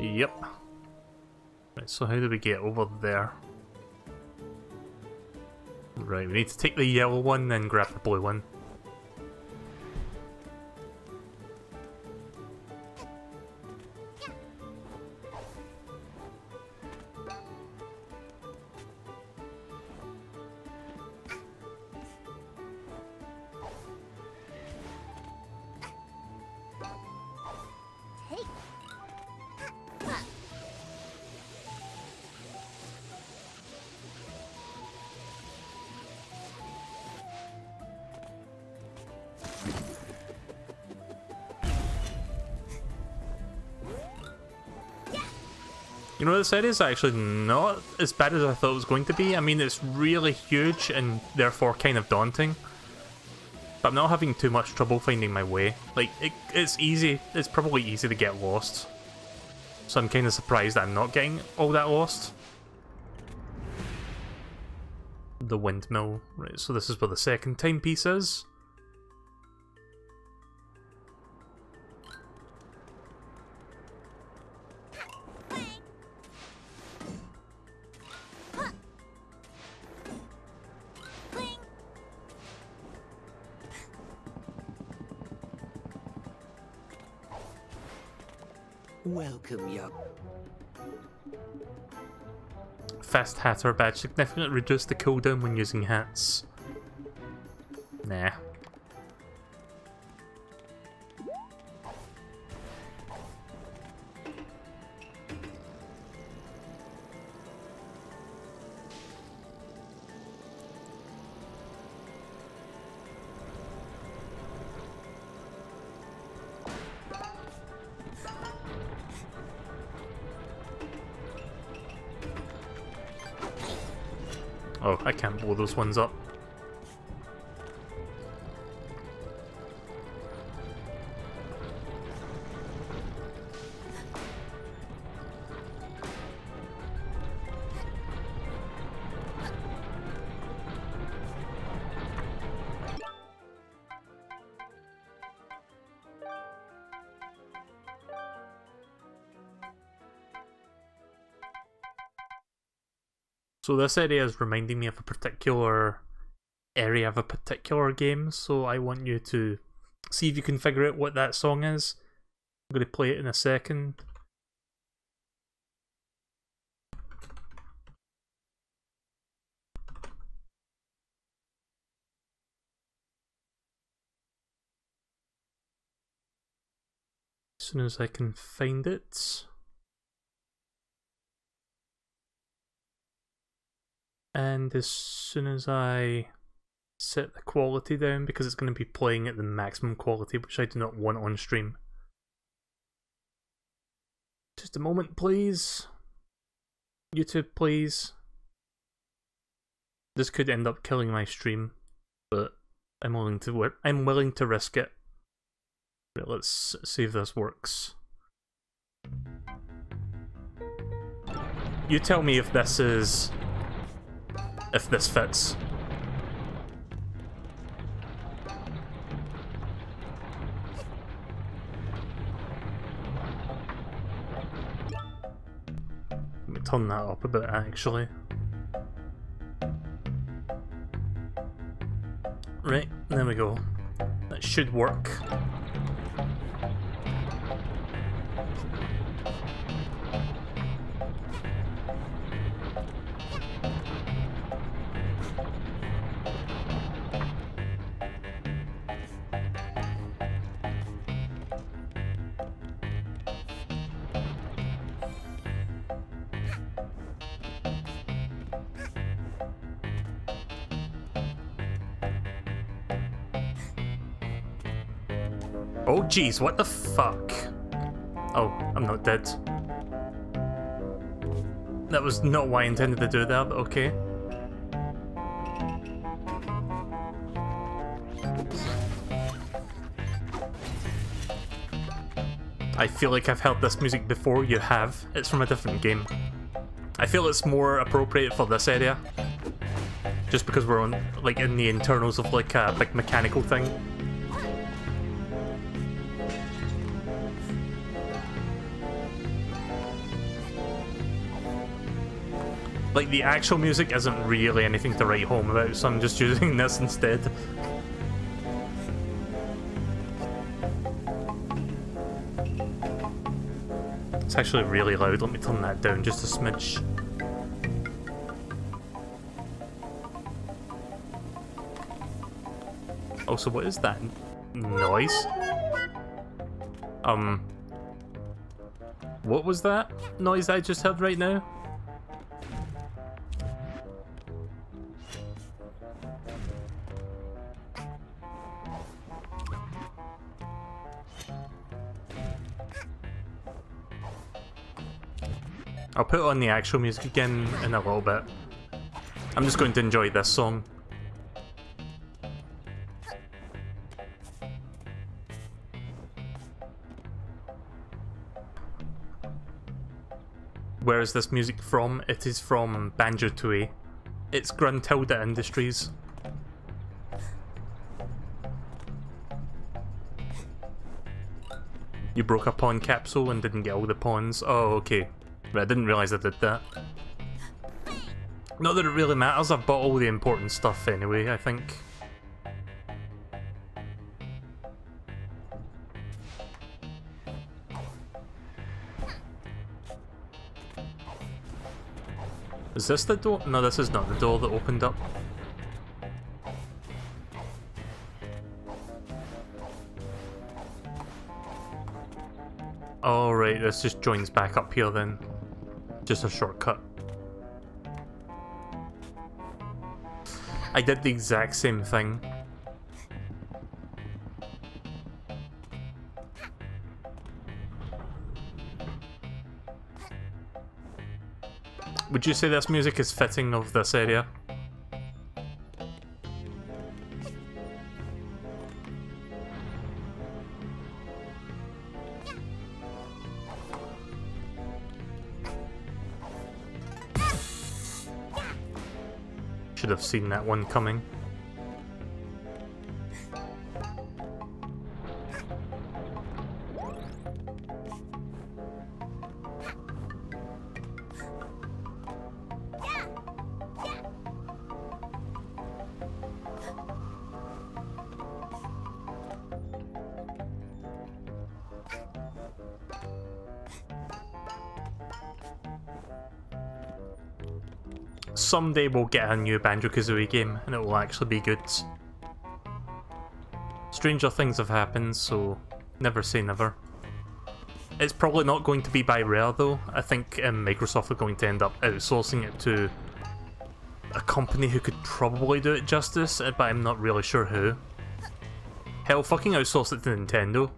Yep. Right, so how do we get over there? Right, we need to take the yellow one, then grab the blue one. You know, this area is actually not as bad as I thought it was going to be. I mean, it's really huge and therefore kind of daunting. But I'm not having too much trouble finding my way. Like, it, it's easy. It's probably easy to get lost. So I'm kind of surprised that I'm not getting all that lost. The windmill. Right, so this is where the second timepiece is. Welcome, young. Fast hat or a badge. Significantly reduce the cooldown when using hats. Nah. Oh, I can't blow those ones up. So this area is reminding me of a particular area of a particular game, so I want you to see if you can figure out what that song is. I'm going to play it in a second. As soon as I can find it. And as soon as I set the quality down, because it's going to be playing at the maximum quality, which I do not want on stream. Just a moment, please. YouTube, please. This could end up killing my stream, but I'm willing to work. I'm willing to risk it. But let's see if this works. You tell me if this is... if this fits. Let me turn that up a bit actually. Right, there we go. That should work. Oh jeez, what the fuck? Oh, I'm not dead. That was not why I intended to do that, but okay. I feel like I've heard this music before. You have. It's from a different game. I feel it's more appropriate for this area. Just because we're on, like, in the internals of like a big mechanical thing. Like, the actual music isn't really anything to write home about, so I'm just using this instead. It's actually really loud, let me turn that down just a smidge. Also, what is that noise? Um... What was that noise I just heard right now? I'll put on the actual music again in a little bit. I'm just going to enjoy this song. Where is this music from? It is from Banjo-Tooie. It's Gruntilda Industries. You broke a pawn capsule and didn't get all the pawns. Oh, okay. But I didn't realise I did that. Not that it really matters, I've bought all the important stuff anyway, I think. Is this the door? No, this is not the door that opened up. Alright, this just joins back up here then. Just a shortcut. I did the exact same thing. Would you say this music is fitting of this area? Should have seen that one coming. Someday we'll get a new Banjo-Kazooie game and it will actually be good. Stranger things have happened, so never say never. It's probably not going to be by Rare though. I think um, Microsoft are going to end up outsourcing it to a company who could probably do it justice, but I'm not really sure who. Hell, fucking outsource it to Nintendo.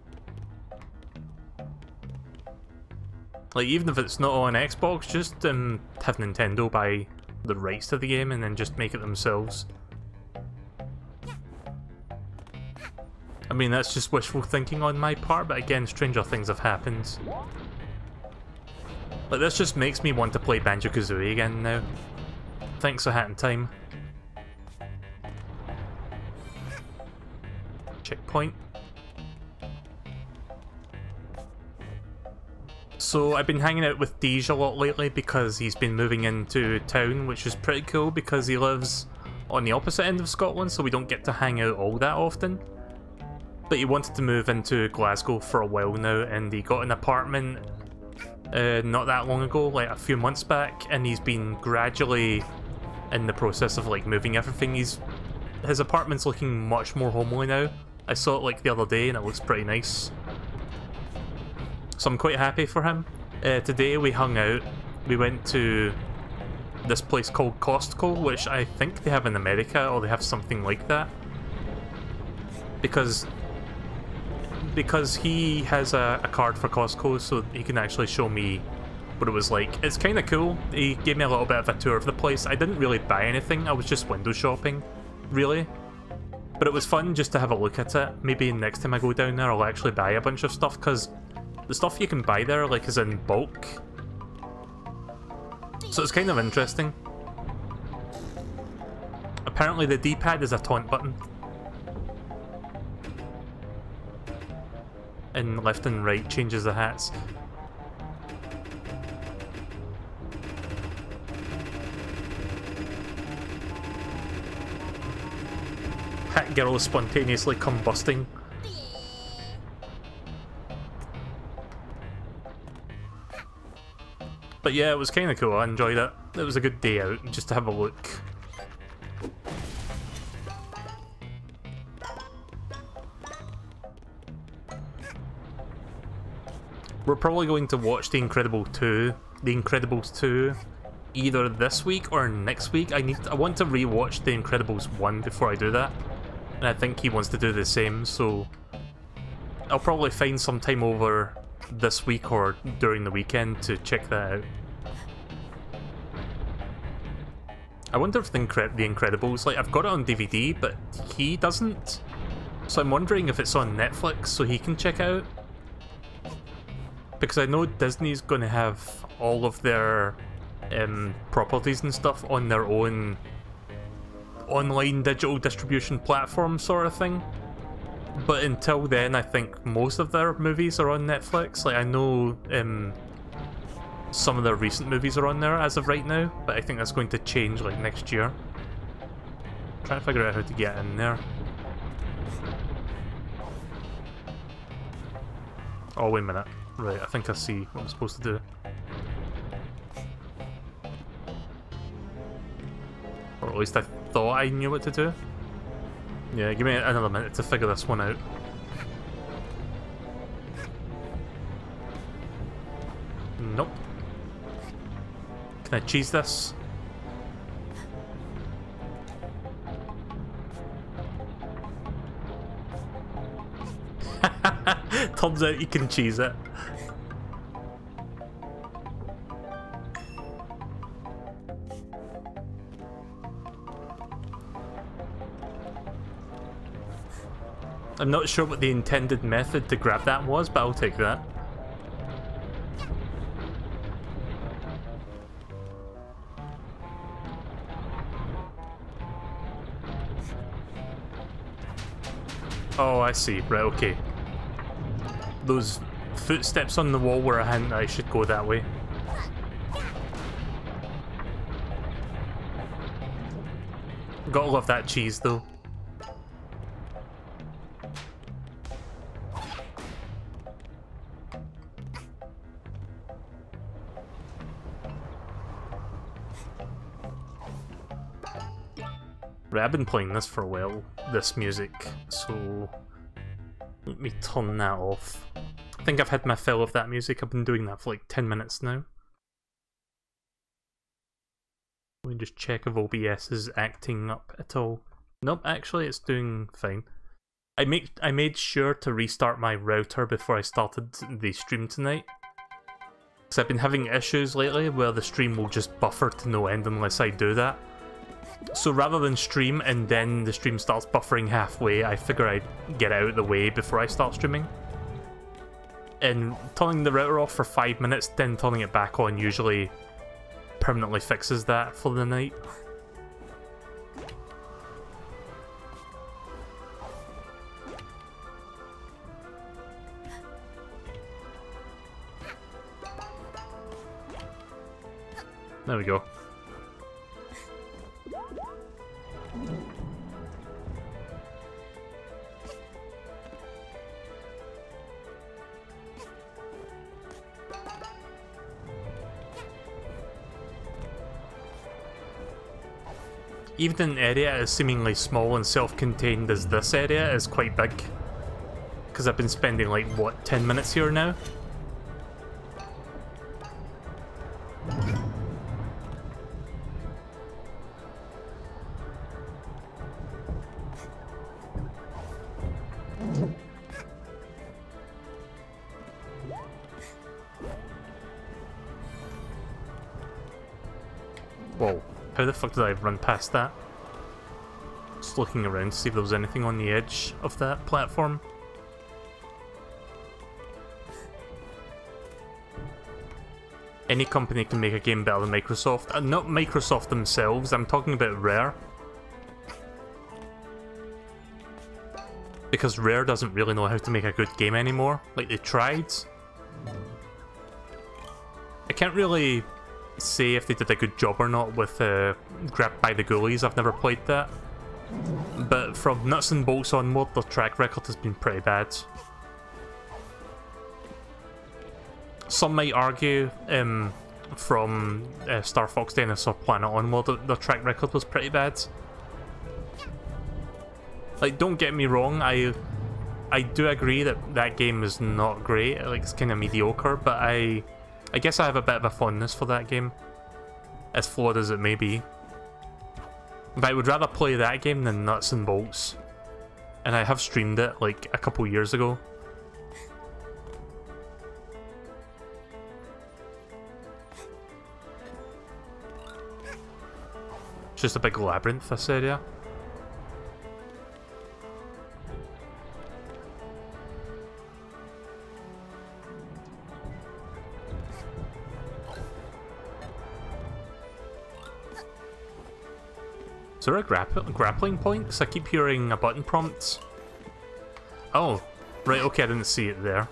Like, even if it's not on Xbox, just um, have Nintendo buy the rights to the game and then just make it themselves. I mean, that's just wishful thinking on my part, but again, stranger things have happened. But this just makes me want to play Banjo-Kazooie again now. Thanks for Hat in Time. Checkpoint. So I've been hanging out with Deej a lot lately because he's been moving into town, which is pretty cool because he lives on the opposite end of Scotland, so we don't get to hang out all that often. But he wanted to move into Glasgow for a while now, and he got an apartment uh, not that long ago, like a few months back, and he's been gradually in the process of like moving everything. He's, his apartment's looking much more homely now. I saw it like the other day and it looks pretty nice. So I'm quite happy for him. Uh, today we hung out. We went to this place called Costco, which I think they have in America, or they have something like that. Because because he has a, a card for Costco, so he can actually show me what it was like. It's kind of cool. He gave me a little bit of a tour of the place. I didn't really buy anything. I was just window shopping, really. But it was fun just to have a look at it. Maybe next time I go down there, I'll actually buy a bunch of stuff, because the stuff you can buy there, like, is in bulk. So it's kind of interesting. Apparently the D-pad is a taunt button. And left and right changes the hats. Hat Girl is spontaneously combusting. But yeah, it was kind of cool, I enjoyed it. It was a good day out, just to have a look. We're probably going to watch The Incredibles two, The Incredibles two either this week or next week. I need, I want to re-watch The Incredibles one before I do that. And I think he wants to do the same, so I'll probably find some time over this week or during the weekend to check that out. I wonder if the, Incred the Incredibles, like, I've got it on D V D, but he doesn't. So I'm wondering if it's on Netflix so he can check out. Because I know Disney's going to have all of their um, properties and stuff on their own online digital distribution platform sort of thing. But until then, I think most of their movies are on Netflix. Like, I know um, some of their recent movies are on there as of right now, but I think that's going to change like next year. I'm trying to figure out how to get in there. Oh, wait a minute. Right, I think I see what I'm supposed to do. Or at least I thought I knew what to do. Yeah, give me another minute to figure this one out. Nope. Can I cheese this? Turns out you can cheese it. I'm not sure what the intended method to grab that was, but I'll take that. Oh, I see. Right, okay. Those footsteps on the wall were a hint that I should go that way. Gotta love that cheese, though. I've been playing this for a while, this music, so let me turn that off. I think I've had my fill of that music. I've been doing that for like ten minutes now. Let me just check if O B S is acting up at all. Nope, actually it's doing fine. I, make, I made sure to restart my router before I started the stream tonight, because I've been having issues lately where the stream will just buffer to no end unless I do that. So rather than stream and then the stream starts buffering halfway, I figure I'd get out of the way before I start streaming. And turning the router off for five minutes, then turning it back on usually permanently fixes that for the night. There we go. Even an area as seemingly small and self-contained as this area is quite big, because I've been spending like, what, ten minutes here now? Fuck, did I run past that? Just looking around to see if there was anything on the edge of that platform. Any company can make a game better than Microsoft. Uh, not Microsoft themselves, I'm talking about Rare. Because Rare doesn't really know how to make a good game anymore. Like, they tried. I can't really say if they did a good job or not with uh, Grabbed by the Ghoulies. I've never played that. But from Nuts and Bolts onward, their track record has been pretty bad. Some might argue um, from uh, Star Fox Dinosaur Planet onward, their track record was pretty bad. Like, don't get me wrong, I I do agree that that game is not great. Like, it's kind of mediocre, but I... I guess I have a bit of a fondness for that game, as flawed as it may be. But I would rather play that game than Nuts and Bolts. And I have streamed it, like, a couple years ago. It's just a big labyrinth, this area. Is there a grapp grappling point? Because I keep hearing a button prompt. Oh, right, okay, I didn't see it there.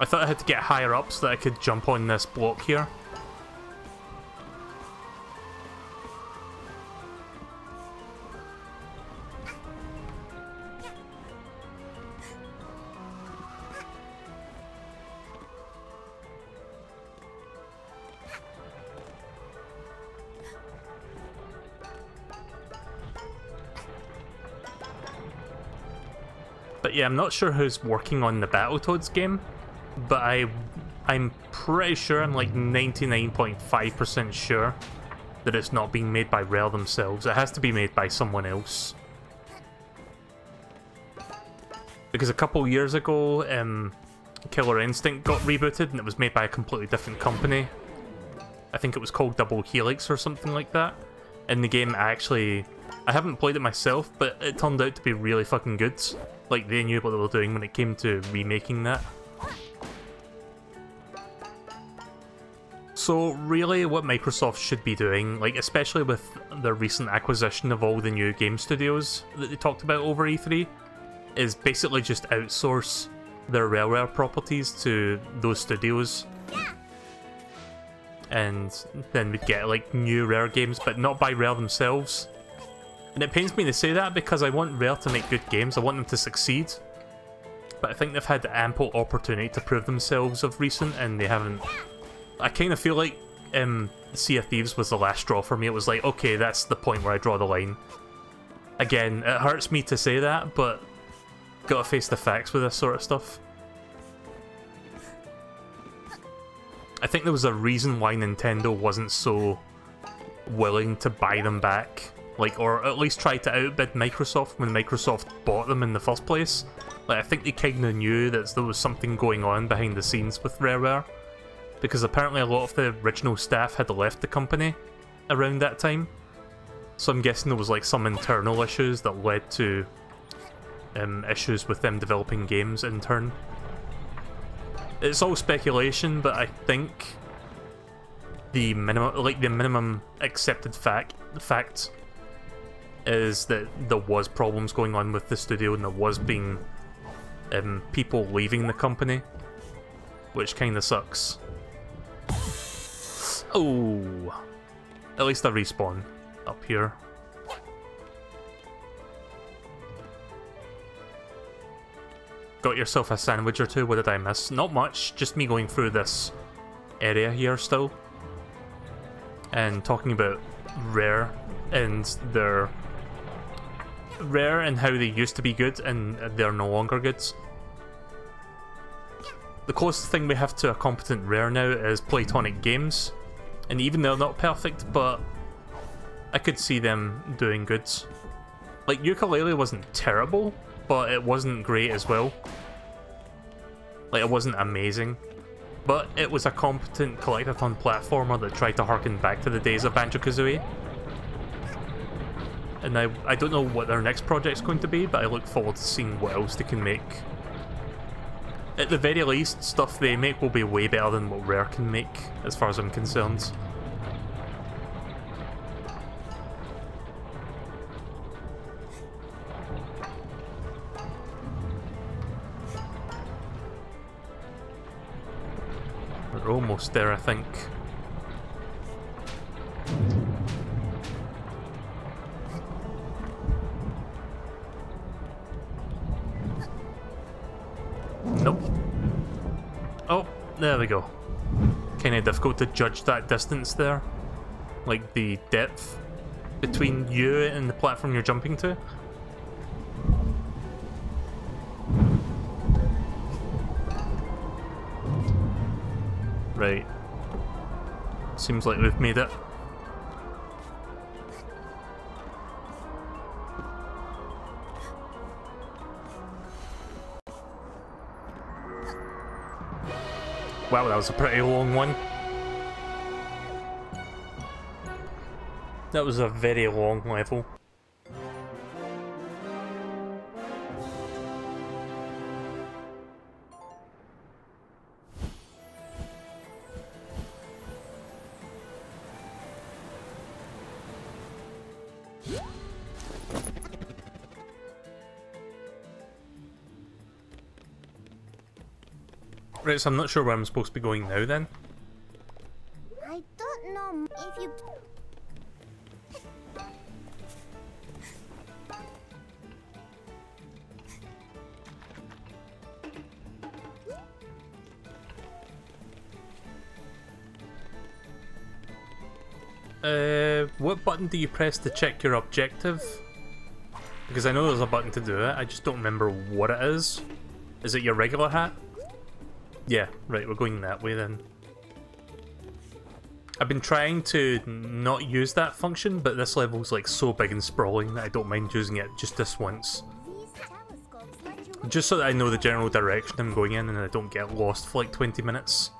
I thought I had to get higher up so that I could jump on this block here. But yeah, I'm not sure who's working on the Battletoads game, but I, I'm pretty sure, I'm like ninety-nine point five percent sure that it's not being made by Rare themselves. It has to be made by someone else. Because a couple years ago, um, Killer Instinct got rebooted and it was made by a completely different company. I think it was called Double Helix or something like that. And the game actually... I haven't played it myself, but it turned out to be really fucking good. Like, they knew what they were doing when it came to remaking that. So really what Microsoft should be doing, like especially with their recent acquisition of all the new game studios that they talked about over E three, is basically just outsource their Rareware properties to those studios. Yeah. And then we'd get like new Rare games, but not by Rare themselves. And it pains me to say that because I want Rare to make good games, I want them to succeed. But I think they've had ample opportunity to prove themselves of recent and they haven't. I kind of feel like um, Sea of Thieves was the last straw for me. It was like, okay, that's the point where I draw the line. Again, it hurts me to say that, but gotta face the facts with this sort of stuff. I think there was a reason why Nintendo wasn't so willing to buy them back. Like, or at least try to outbid Microsoft when Microsoft bought them in the first place. Like, I think they kinda knew that there was something going on behind the scenes with Rareware. Because apparently a lot of the original staff had left the company around that time. So I'm guessing there was like some internal issues that led to um, issues with them developing games in turn. It's all speculation, but I think the minimum, like the minimum accepted fact, fact is that there was problems going on with the studio and there was being um, people leaving the company, which kinda sucks. Oh, at least I respawn up here. Got yourself a sandwich or two, what did I miss? Not much, just me going through this area here still. And talking about Rare and their... Rare and how they used to be good and they're no longer good. The closest thing we have to a competent Rare now is Playtonic Games. And even they're not perfect, but I could see them doing good. Like, Yooka-Laylee wasn't terrible, but it wasn't great as well. Like, it wasn't amazing. But it was a competent collectathon platformer that tried to harken back to the days of Banjo-Kazooie. And I, I don't know what their next project's going to be, but I look forward to seeing what else they can make. At the very least, stuff they make will be way better than what Rare can make, as far as I'm concerned. We're almost there, I think. Nope. Oh, there we go. Kinda difficult to judge that distance there. Like the depth between you and the platform you're jumping to. Right. Seems like we've made it. Wow, that was a pretty long one. That was a very long level. Right, so I'm not sure where I'm supposed to be going now then. I don't know if you... Uh, what button do you press to check your objective? Because I know there's a button to do it, I just don't remember what it is. Is it your regular hat? Yeah, right, we're going that way then. I've been trying to not use that function, but this level's like so big and sprawling that I don't mind using it just this once. Just so that I know the general direction I'm going in and I don't get lost for like twenty minutes.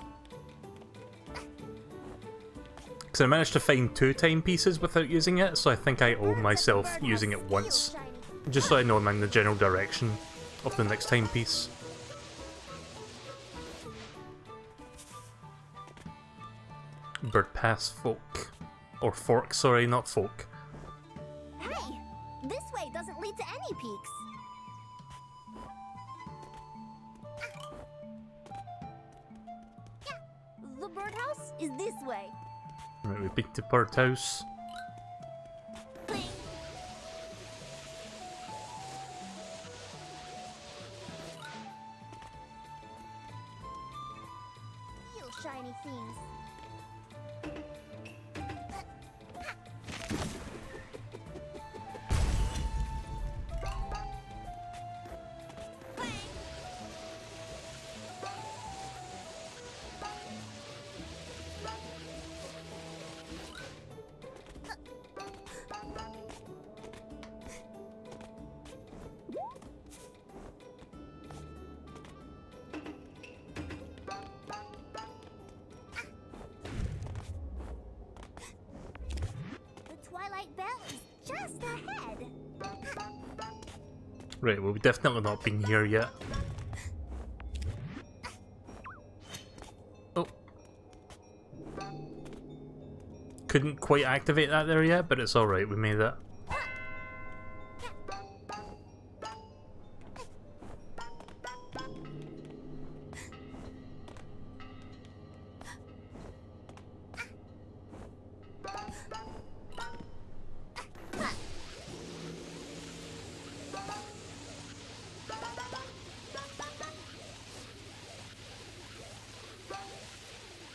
Because I managed to find two timepieces without using it, so I think I owe myself using it once. Just so I know I'm in the general direction of the next timepiece. Bird Pass folk. Or fork, sorry, not folk. Hey! This way doesn't lead to any peaks. Yeah, the birdhouse is this way. Right, we beat the birdhouse. You shiny things. Right, well, we've definitely not been here yet. Oh. Couldn't quite activate that there yet, but it's alright, we made it.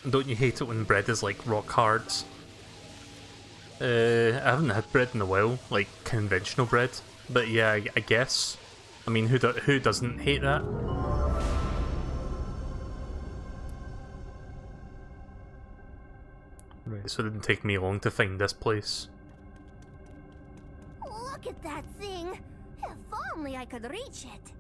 Don't you hate it when bread is like rock hard? Uh, I haven't had bread in a while, like conventional bread. But yeah, I, I guess. I mean, who do, who doesn't hate that? Right, so it didn't take me long to find this place. Look at that thing! If only I could reach it!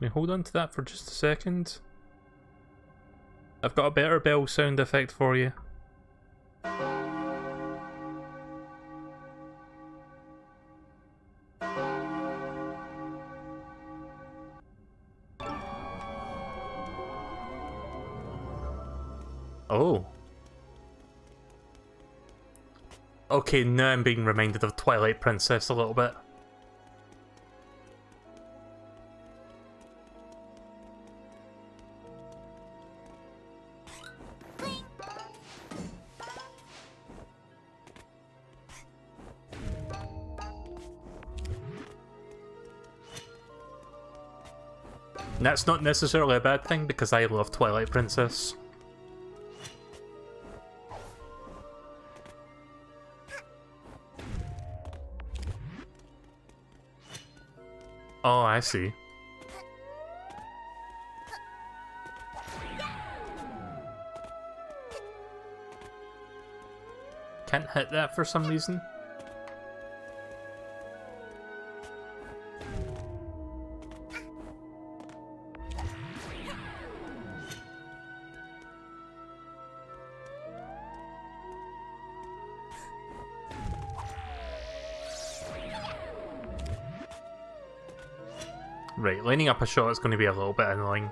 Can we hold on to that for just a second? I've got a better bell sound effect for you. Oh. Okay, now I'm being reminded of Twilight Princess a little bit. That's not necessarily a bad thing because I love Twilight Princess. Oh, I see. Can't hit that for some reason. Right, lining up a shot is going to be a little bit annoying.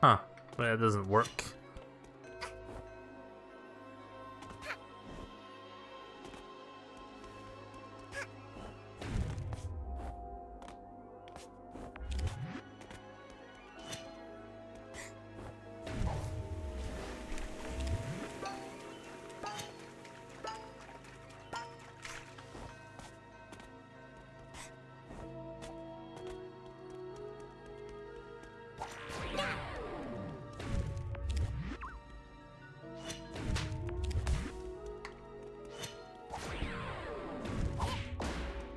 Huh, but it doesn't work.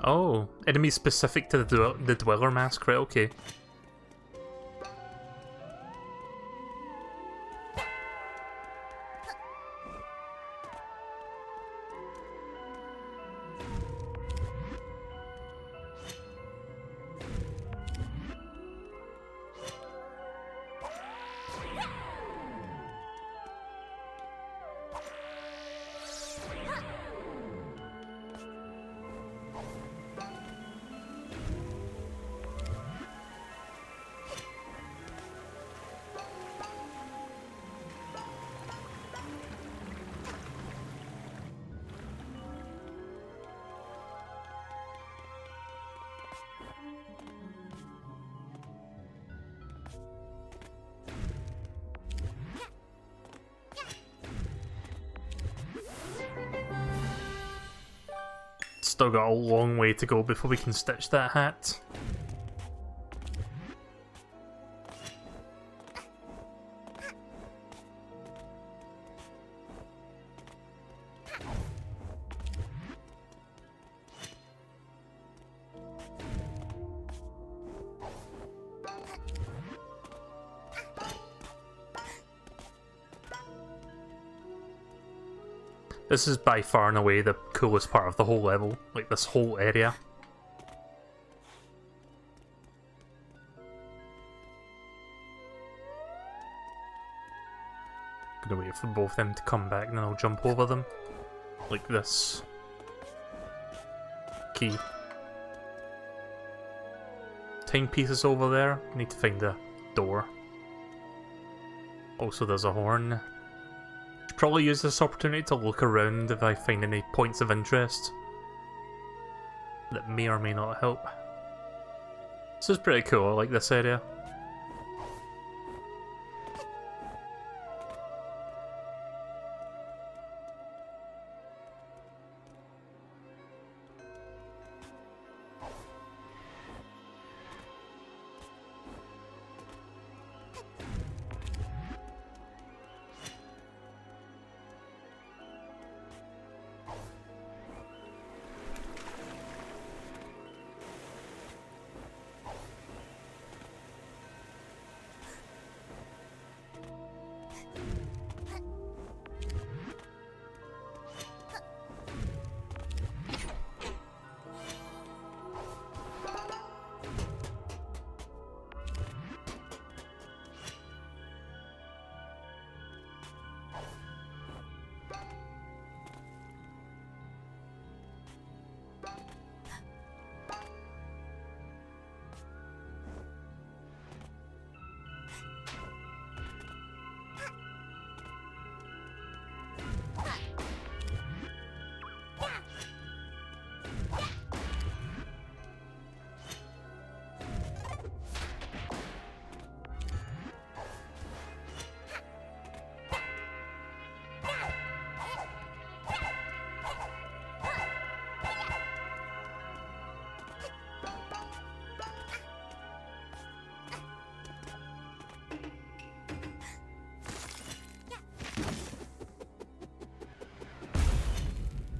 Oh, enemies specific to the, dwell the Dweller Mask, right, okay. Still got a long way to go before we can stitch that hat. This is by far and away the coolest part of the whole level, like this whole area. Gonna wait for both of them to come back and then I'll jump over them. Like this. Key. Timepiece is over there. Need to find a door. Also there's a horn. Probably use this opportunity to look around if I find any points of interest that may or may not help. This is pretty cool, I like this area.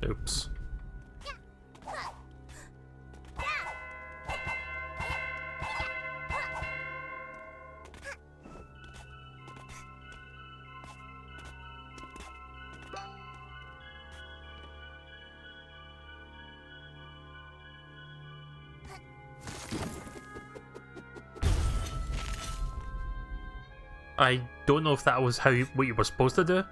Oops. I don't know if that was how you, what you were supposed to do.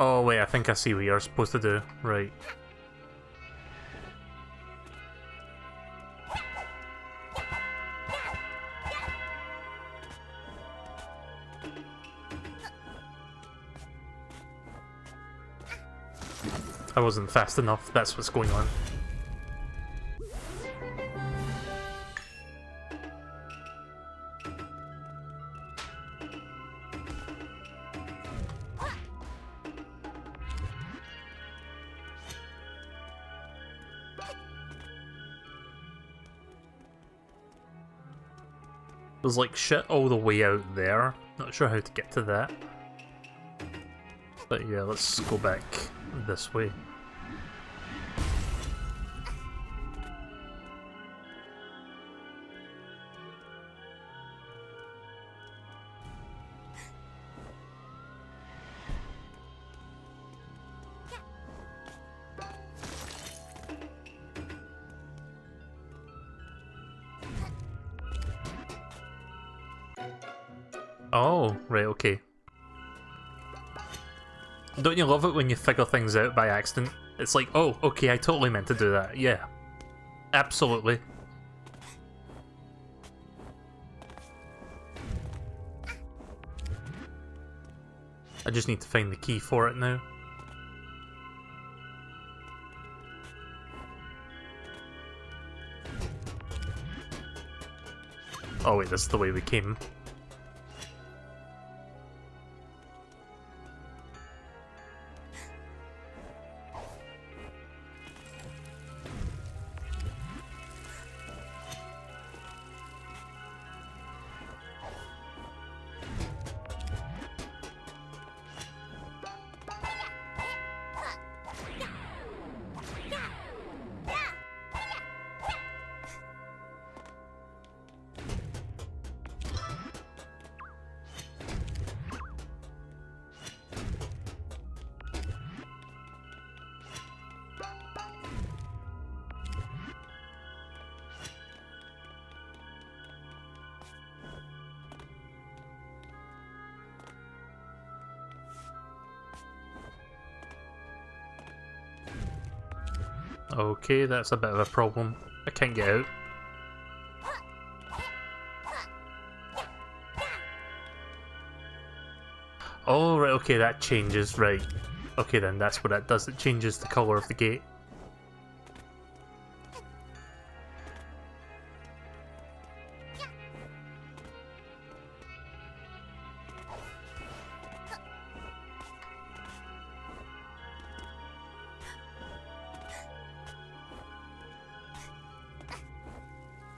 Oh wait, I think I see what you're supposed to do. Right. I wasn't fast enough, that's what's going on. There's like shit all the way out there. Not sure how to get to that. But yeah, let's go back this way. Oh, right, okay. Don't you love it when you figure things out by accident? It's like, oh, okay, I totally meant to do that, yeah. Absolutely. I just need to find the key for it now. Oh wait, this is the way we came. Okay, that's a bit of a problem. I can't get out. Oh, right, okay, that changes, right. Okay then, that's what that does, it changes the colour of the gate.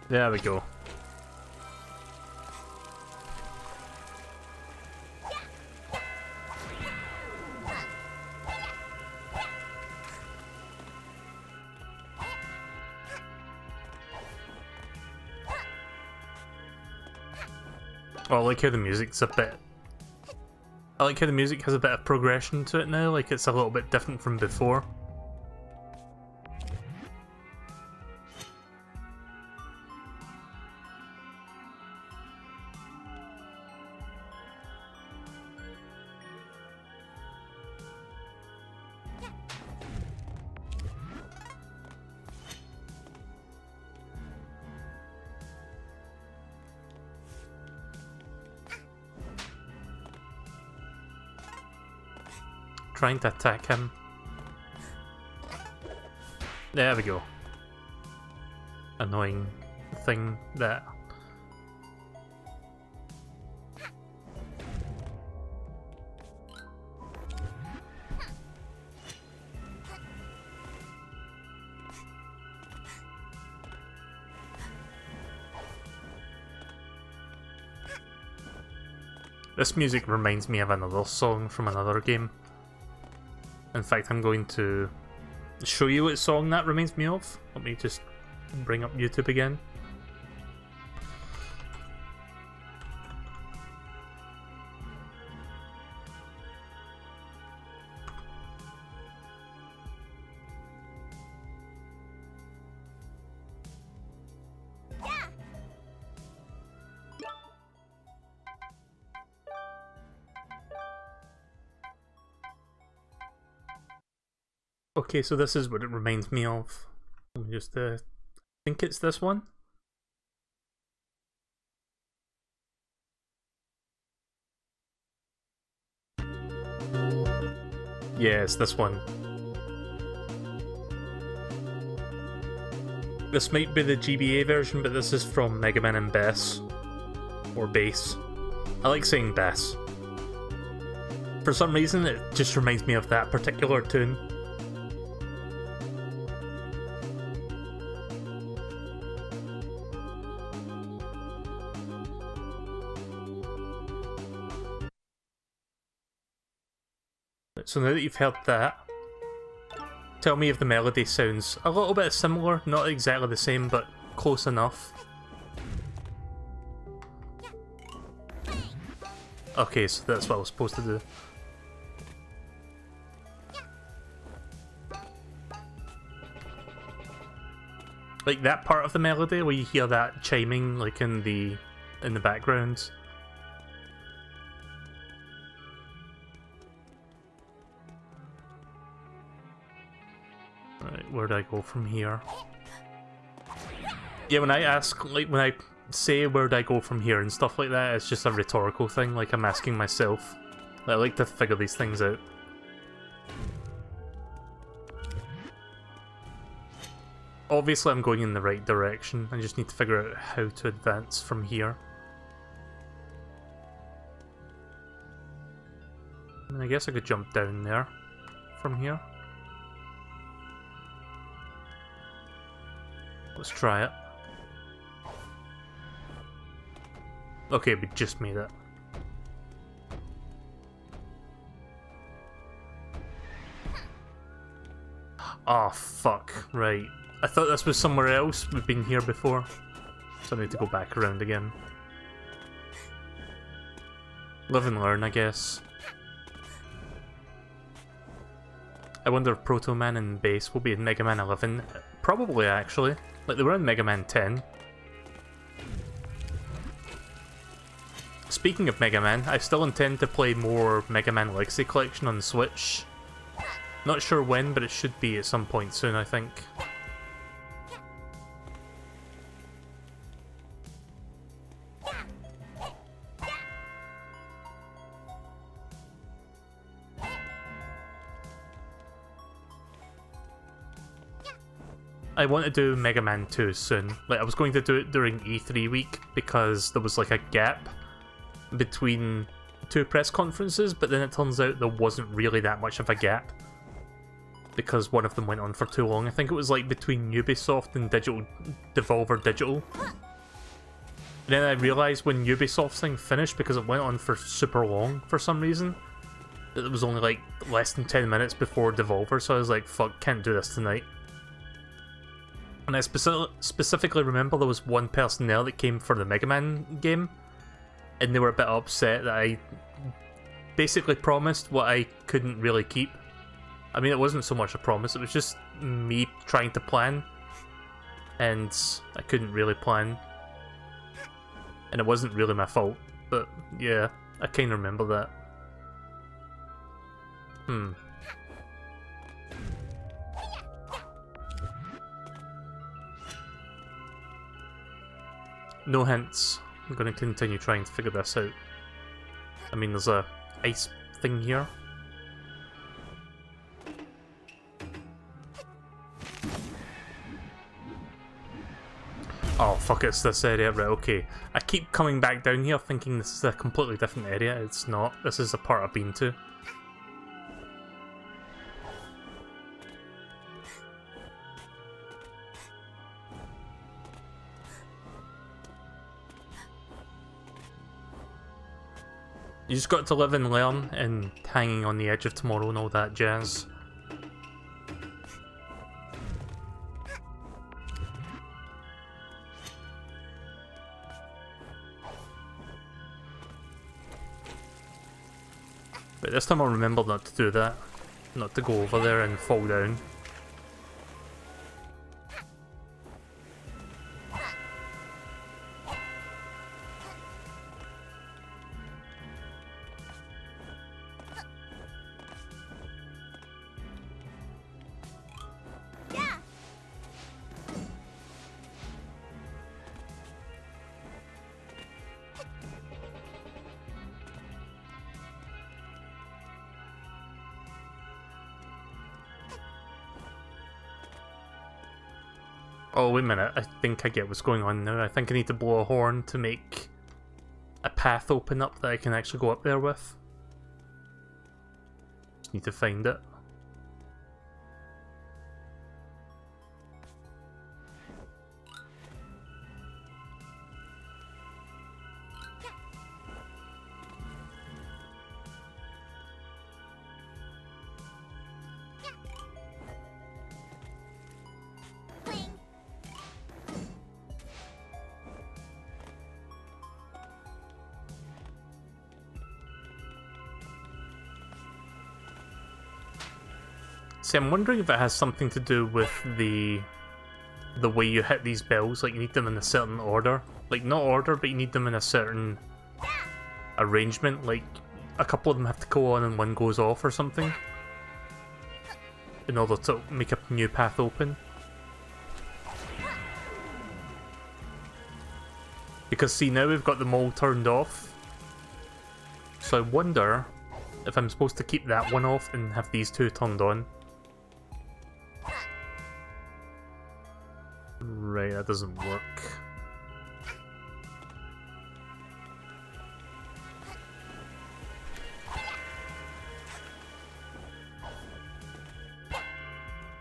There we go. Oh, I like how the music's a bit... I like how the music has a bit of progression to it now, like it's a little bit different from before. Trying to attack him. There we go. Annoying thing there. This music reminds me of another song from another game. In fact, I'm going to show you what song that reminds me of. Let me just bring up YouTube again. Okay, so this is what it reminds me of. Let me just, uh, I think it's this one. Yeah, it's this one. This might be the G B A version, but this is from Mega Man and Bass. Or Bass. I like saying Bass. For some reason, it just reminds me of that particular tune. So now that you've heard that, tell me if the melody sounds a little bit similar, not exactly the same, but close enough. Okay, so that's what I was supposed to do. Like that part of the melody where you hear that chiming like in the in the background. Right, where do I go from here? Yeah, when I ask, like when I say where'd I go from here and stuff like that, it's just a rhetorical thing, like I'm asking myself. I like to figure these things out. Obviously I'm going in the right direction, I just need to figure out how to advance from here. I mean, I guess I could jump down there from here. Let's try it. Okay, we just made it. Oh fuck, right. I thought this was somewhere else, we've been here before. So I need to go back around again. Live and learn, I guess. I wonder if Proto Man and Bass will be in Mega Man eleven. Probably, actually. Like, they were in Mega Man ten. Speaking of Mega Man, I still intend to play more Mega Man Legacy Collection on the Switch. Not sure when, but it should be at some point soon, I think. I want to do Mega Man two soon. Like, I was going to do it during E three week because there was like a gap between two press conferences, but then it turns out there wasn't really that much of a gap because one of them went on for too long. I think it was like between Ubisoft and Digital Devolver Digital. And then I realised when Ubisoft's thing finished, because it went on for super long for some reason, that it was only like less than ten minutes before Devolver, so I was like, fuck, can't do this tonight. And I speci- specifically remember there was one person there that came for the Mega Man game, and they were a bit upset that I basically promised what I couldn't really keep. I mean, it wasn't so much a promise, it was just me trying to plan, and I couldn't really plan. And it wasn't really my fault, but yeah, I kinda remember that. Hmm. No hints. I'm going to continue trying to figure this out. I mean, there's a ice thing here. Oh fuck, it's this area, right, okay. I keep coming back down here thinking this is a completely different area. It's not. This is the part I've been to. You just got to live and learn, and hanging on the edge of tomorrow and all that jazz. But this time I'll remember not to do that. Not to go over there and fall down. Oh, wait a minute, I think I get what's going on now. I think I need to blow a horn to make a path open up that I can actually go up there with. Just need to find it. See, I'm wondering if that has something to do with the the way you hit these bells. Like, you need them in a certain order. Like, not order, but you need them in a certain arrangement. Like, a couple of them have to go on and one goes off or something, in order to make a new path open. Because, see, now we've got them all turned off. So I wonder if I'm supposed to keep that one off and have these two turned on. Right, that doesn't work.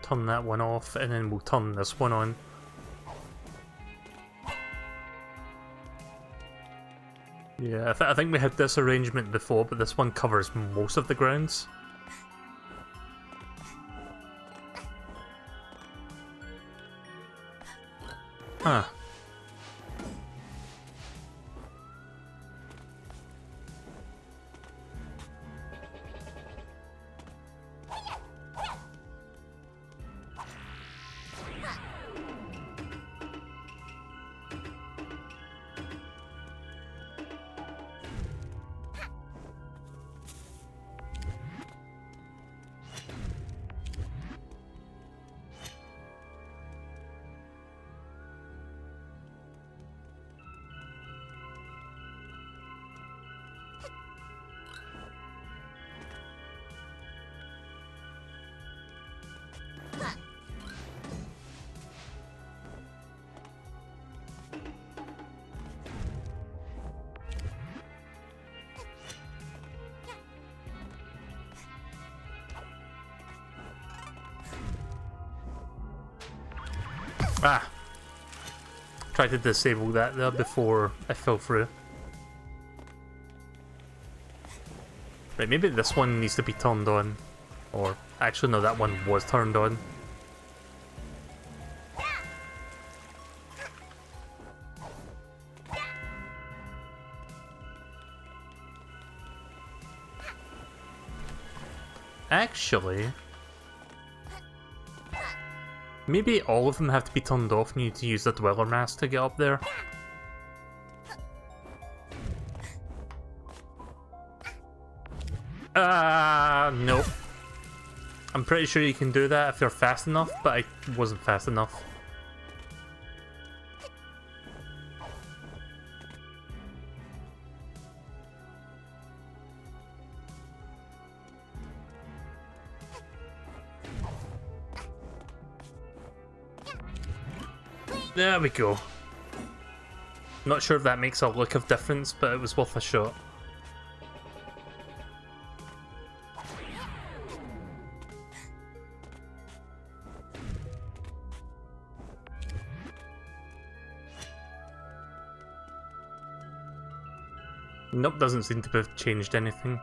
Turn that one off and then we'll turn this one on. Yeah, I, th I think we had this arrangement before, but this one covers most of the grounds. Huh. Ah! Tried to disable that there before I fell through. Right, maybe this one needs to be turned on. Or, actually no, that one was turned on. Actually, maybe all of them have to be turned off and you need to use the Dweller Mask to get up there. Ah, uh, nope. I'm pretty sure you can do that if you're fast enough, but I wasn't fast enough. There we go. Not sure if that makes a lick of difference, but it was worth a shot. Nope, doesn't seem to have changed anything.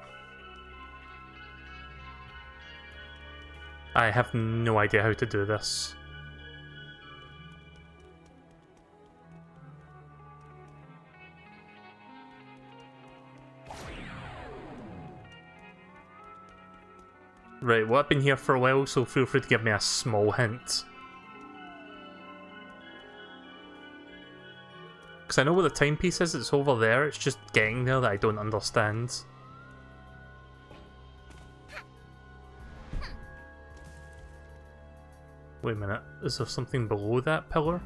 I have no idea how to do this. Right, well, I've been here for a while, so feel free to give me a small hint. Because I know where the timepiece is, it's over there, it's just getting there that I don't understand. Wait a minute, is there something below that pillar?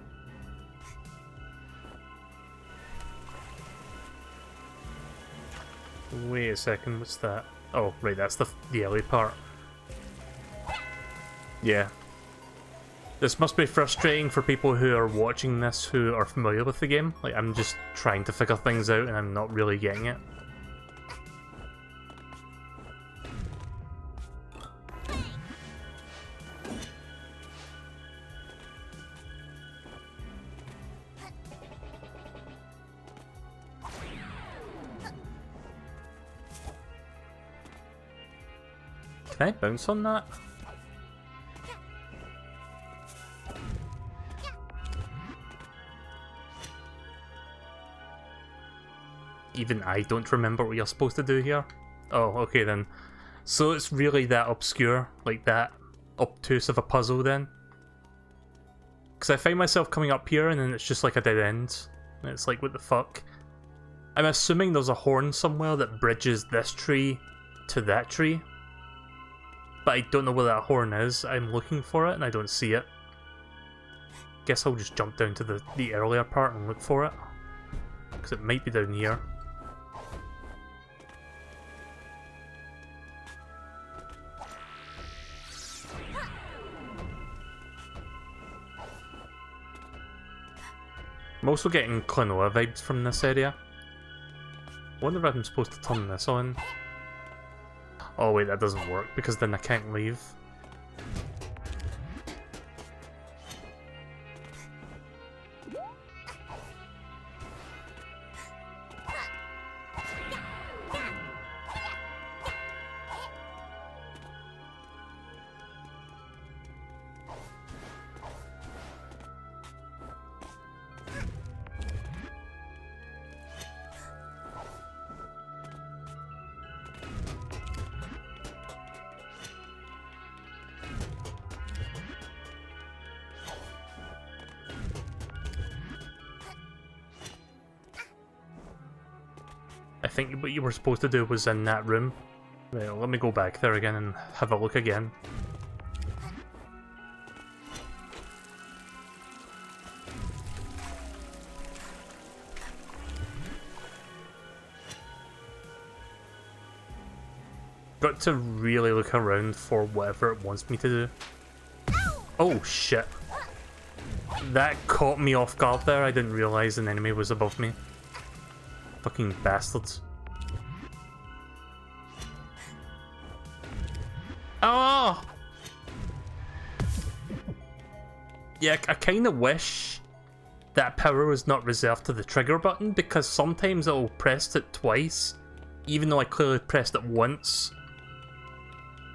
Wait a second, what's that? Oh, right, that's the, the alley part. Yeah. This must be frustrating for people who are watching this who are familiar with the game. Like, I'm just trying to figure things out and I'm not really getting it. Can I bounce on that? Even I don't remember what you're supposed to do here. Oh, okay then. So it's really that obscure, like that obtuse of a puzzle then. Because I find myself coming up here and then it's just like a dead end. And it's like, what the fuck? I'm assuming there's a horn somewhere that bridges this tree to that tree. But I don't know where that horn is. I'm looking for it and I don't see it. Guess I'll just jump down to the, the earlier part and look for it. Because it might be down here. I'm also getting Klonoa vibes from this area. I wonder if I'm supposed to turn this on. Oh wait, that doesn't work because then I can't leave. I think what you were supposed to do was in that room. Well, let me go back there again and have a look again. Got to really look around for whatever it wants me to do. Oh shit. That caught me off guard there, I didn't realise an enemy was above me. Fucking bastards. Oh! Yeah, I kinda wish that power was not reserved to the trigger button, because sometimes I'll press it twice, even though I clearly pressed it once.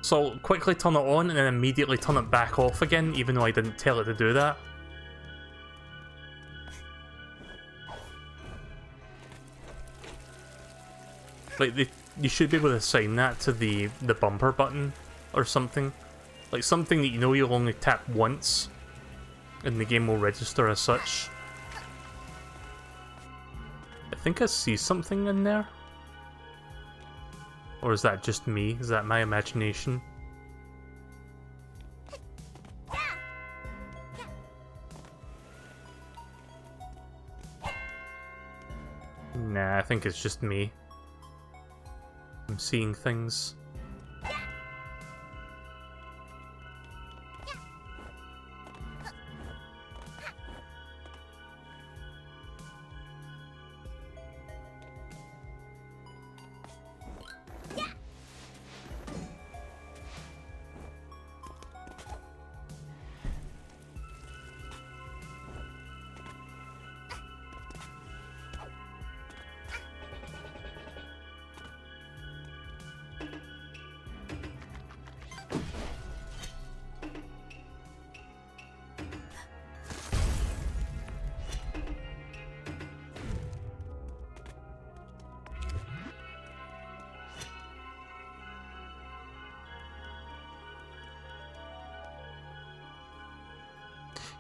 So I'll quickly turn it on and then immediately turn it back off again, even though I didn't tell it to do that. Like, they, you should be able to assign that to the, the bumper button or something. Like, something that you know you'll only tap once, and the game will register as such. I think I see something in there. Or is that just me? Is that my imagination? Nah, I think it's just me. I'm seeing things.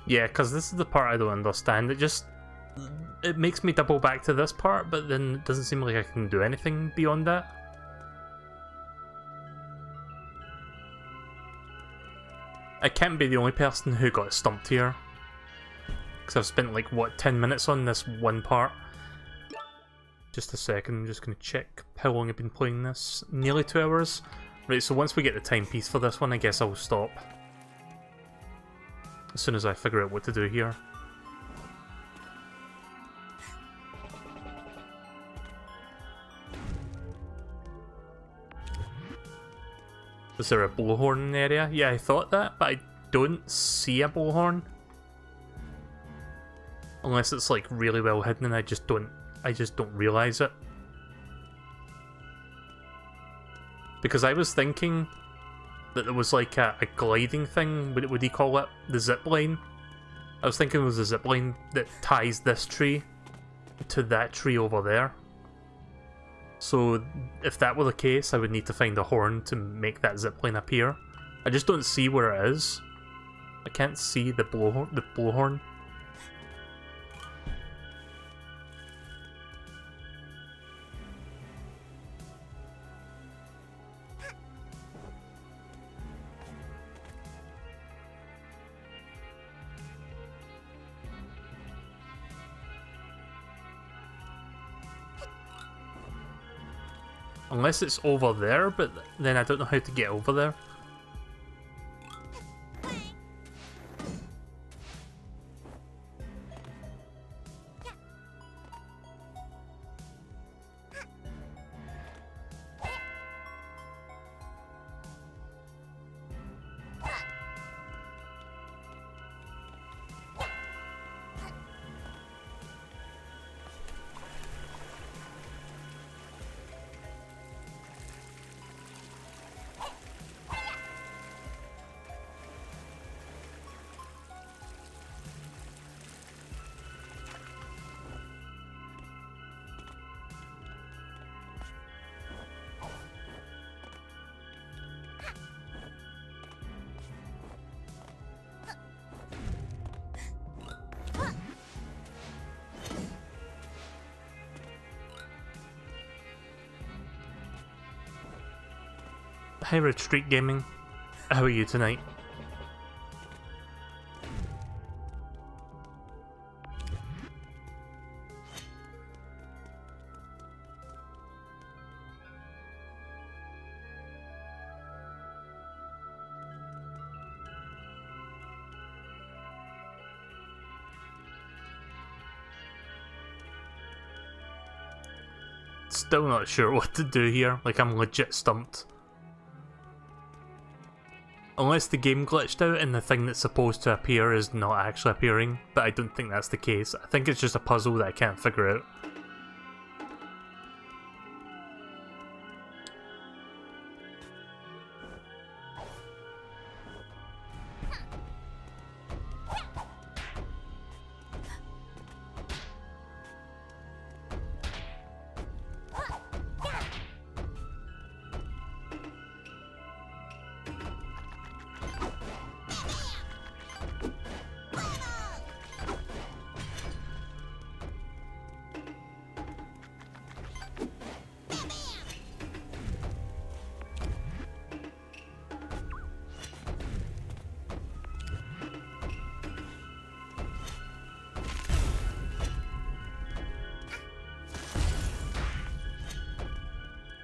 Yeah, because this is the part I don't understand. It just... it makes me double back to this part, but then it doesn't seem like I can do anything beyond that. I can't be the only person who got stumped here. Because I've spent like, what, ten minutes on this one part? Just a second, I'm just going to check how long I've been playing this. Nearly two hours. Right, so once we get the timepiece for this one, I guess I'll stop. As soon as I figure out what to do here. Is there a blowhorn in the area? Yeah, I thought that, but I don't see a blowhorn. Unless it's like really well hidden and I just don't I just don't realise it. Because I was thinking that there was like a, a gliding thing, what would he call it? The zipline? I was thinking it was a zipline that ties this tree to that tree over there. So if that were the case, I would need to find a horn to make that zipline appear. I just don't see where it is. I can't see the blowhorn. The blowhorn. Unless it's over there, but then I don't know how to get over there. Hi Red Street Gaming, how are you tonight? Still not sure what to do here, like I'm legit stumped. Unless the game glitched out and the thing that's supposed to appear is not actually appearing, but I don't think that's the case. I think it's just a puzzle that I can't figure out.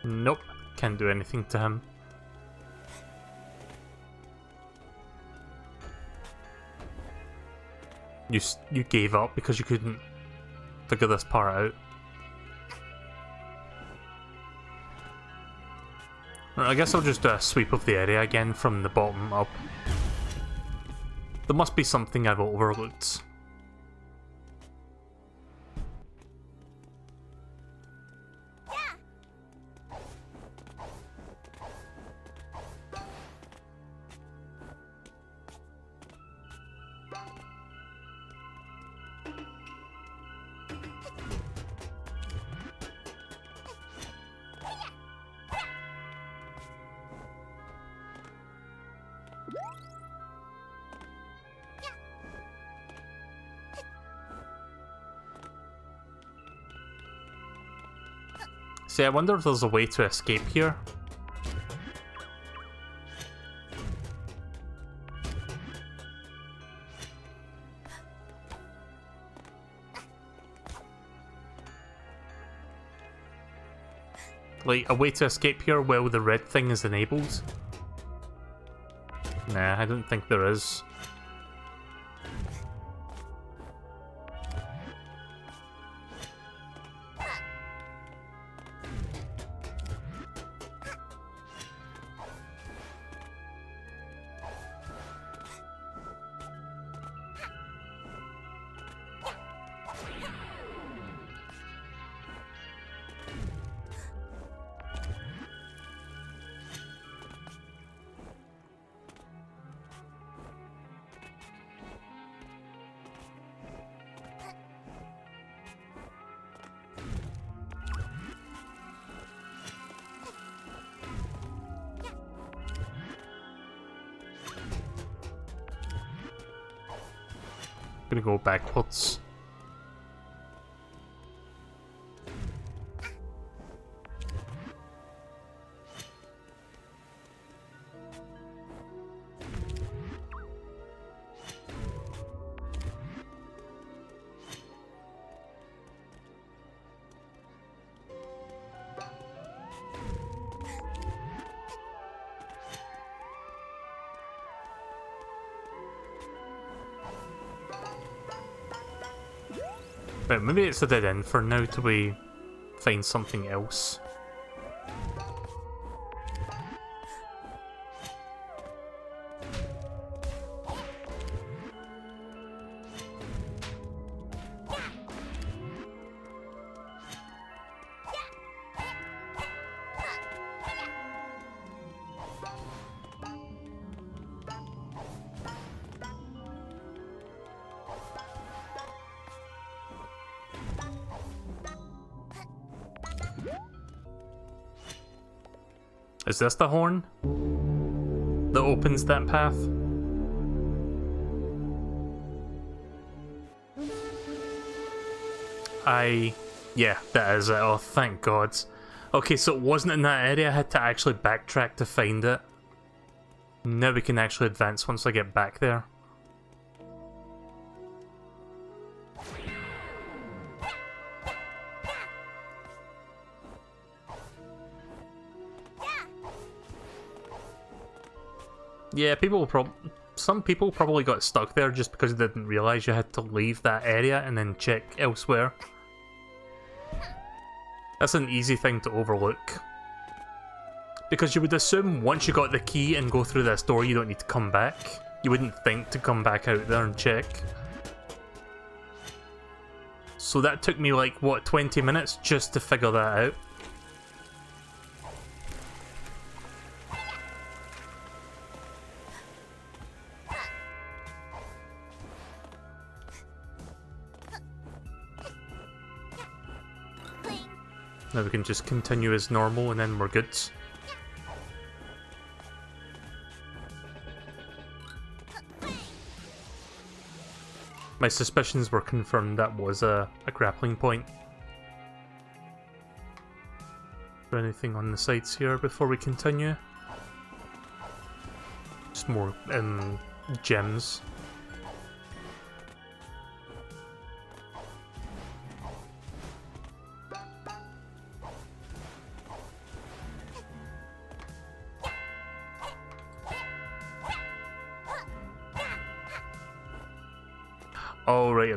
Nope, can't do anything to him. You you gave up because you couldn't figure this part out. Right, I guess I'll just do a sweep of the area again from the bottom up. There must be something I've overlooked. See, I wonder if there's a way to escape here. Like, a way to escape here while the red thing is enabled? Nah, I don't think there is. gonna go backwards. But maybe it's a dead end for now till we find something else. Is this the horn that opens that path? I... yeah, that is it. Oh, thank God. Okay, so it wasn't in that area. I had to actually backtrack to find it. Now we can actually advance once I get back there. Yeah, people will prob- some people probably got stuck there just because they didn't realise you had to leave that area and then check elsewhere. That's an easy thing to overlook. Because you would assume once you got the key and go through this door, you don't need to come back. You wouldn't think to come back out there and check. So that took me like, what, twenty minutes just to figure that out. Now we can just continue as normal and then we're good. My suspicions were confirmed. That was a, a grappling point. Is there anything on the sides here before we continue? Just more um, gems.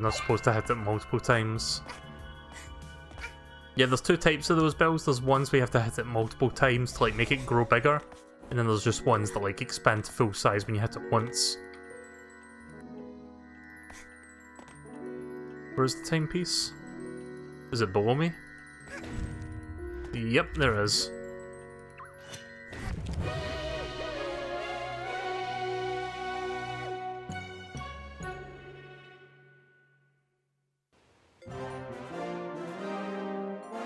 They're supposed to hit it multiple times. Yeah, there's two types of those bells. There's ones we have to hit it multiple times to like make it grow bigger, and then there's just ones that like expand to full size when you hit it once. Where's the timepiece? Is it below me? Yep, there is.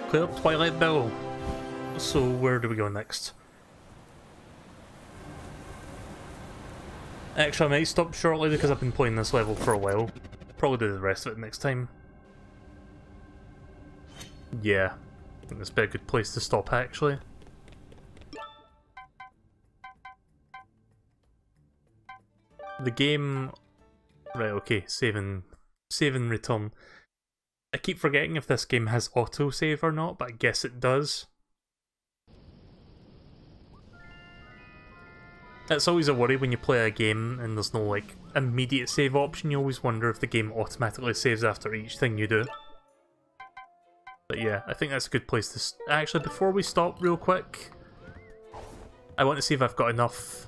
Clear up Twilight Bell. So where do we go next? Actually, I might stop shortly because I've been playing this level for a while. Probably do the rest of it next time. Yeah, I think that's a good place to stop actually. The game... right, okay, save and, save and return. I keep forgetting if this game has autosave or not, but I guess it does. That's always a worry when you play a game and there's no like immediate save option. You always wonder if the game automatically saves after each thing you do. But yeah, I think that's a good place to... st- actually, before we stop real quick, I want to see if I've got enough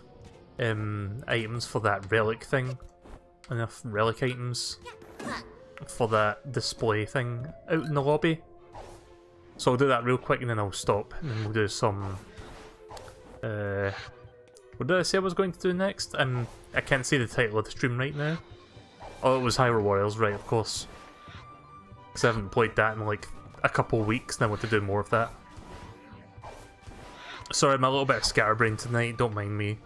um, items for that relic thing. Enough relic items for that display thing out in the lobby. So I'll do that real quick and then I'll stop and then we'll do some... Uh, what did I say I was going to do next? Um, I can't see the title of the stream right now. Oh, it was Hyrule Warriors, right, of course. Because I haven't played that in like a couple weeks and I want to do more of that. Sorry, I'm a little bit scatterbrained tonight, don't mind me.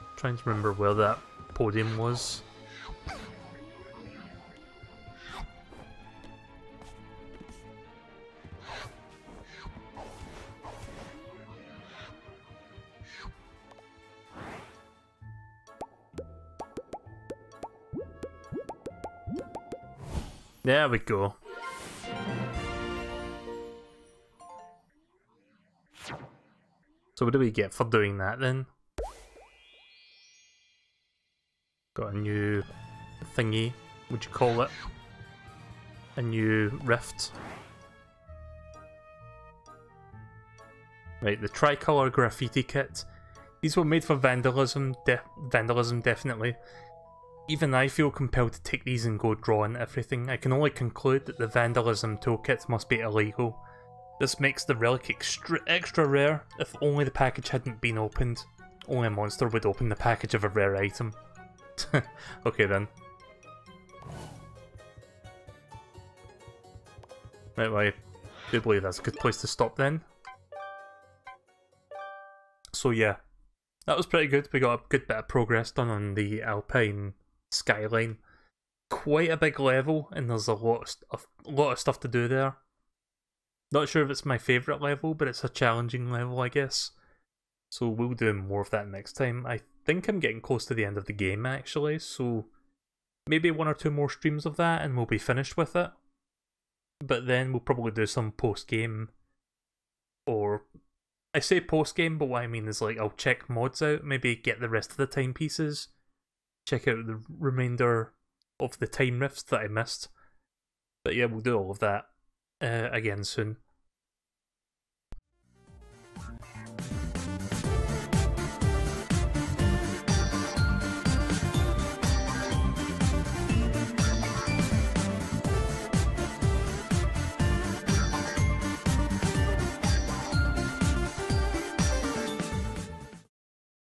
I'm trying to remember where that podium was. There we go. So what do we get for doing that then? Got a new thingy, would you call it? A new rift. Right, the tricolour graffiti kit. These were made for vandalism, de vandalism definitely. Even I feel compelled to take these and go drawing everything. I can only conclude that the vandalism toolkit must be illegal. This makes the relic extra, extra rare. If only the package hadn't been opened. Only a monster would open the package of a rare item. Okay then. Right, well, I do believe that's a good place to stop then. So yeah, that was pretty good. We got a good bit of progress done on the Alpine Skyline. Quite a big level, and there's a lot of, stuff, a lot of stuff to do there. Not sure if it's my favourite level, but it's a challenging level, I guess. So we'll do more of that next time. I think I'm getting close to the end of the game, actually, so maybe one or two more streams of that and we'll be finished with it. But then we'll probably do some post-game, or I say post-game, but what I mean is, like, I'll check mods out, maybe get the rest of the timepieces, check out the remainder of the time rifts that I missed. But yeah, we'll do all of that uh, again soon.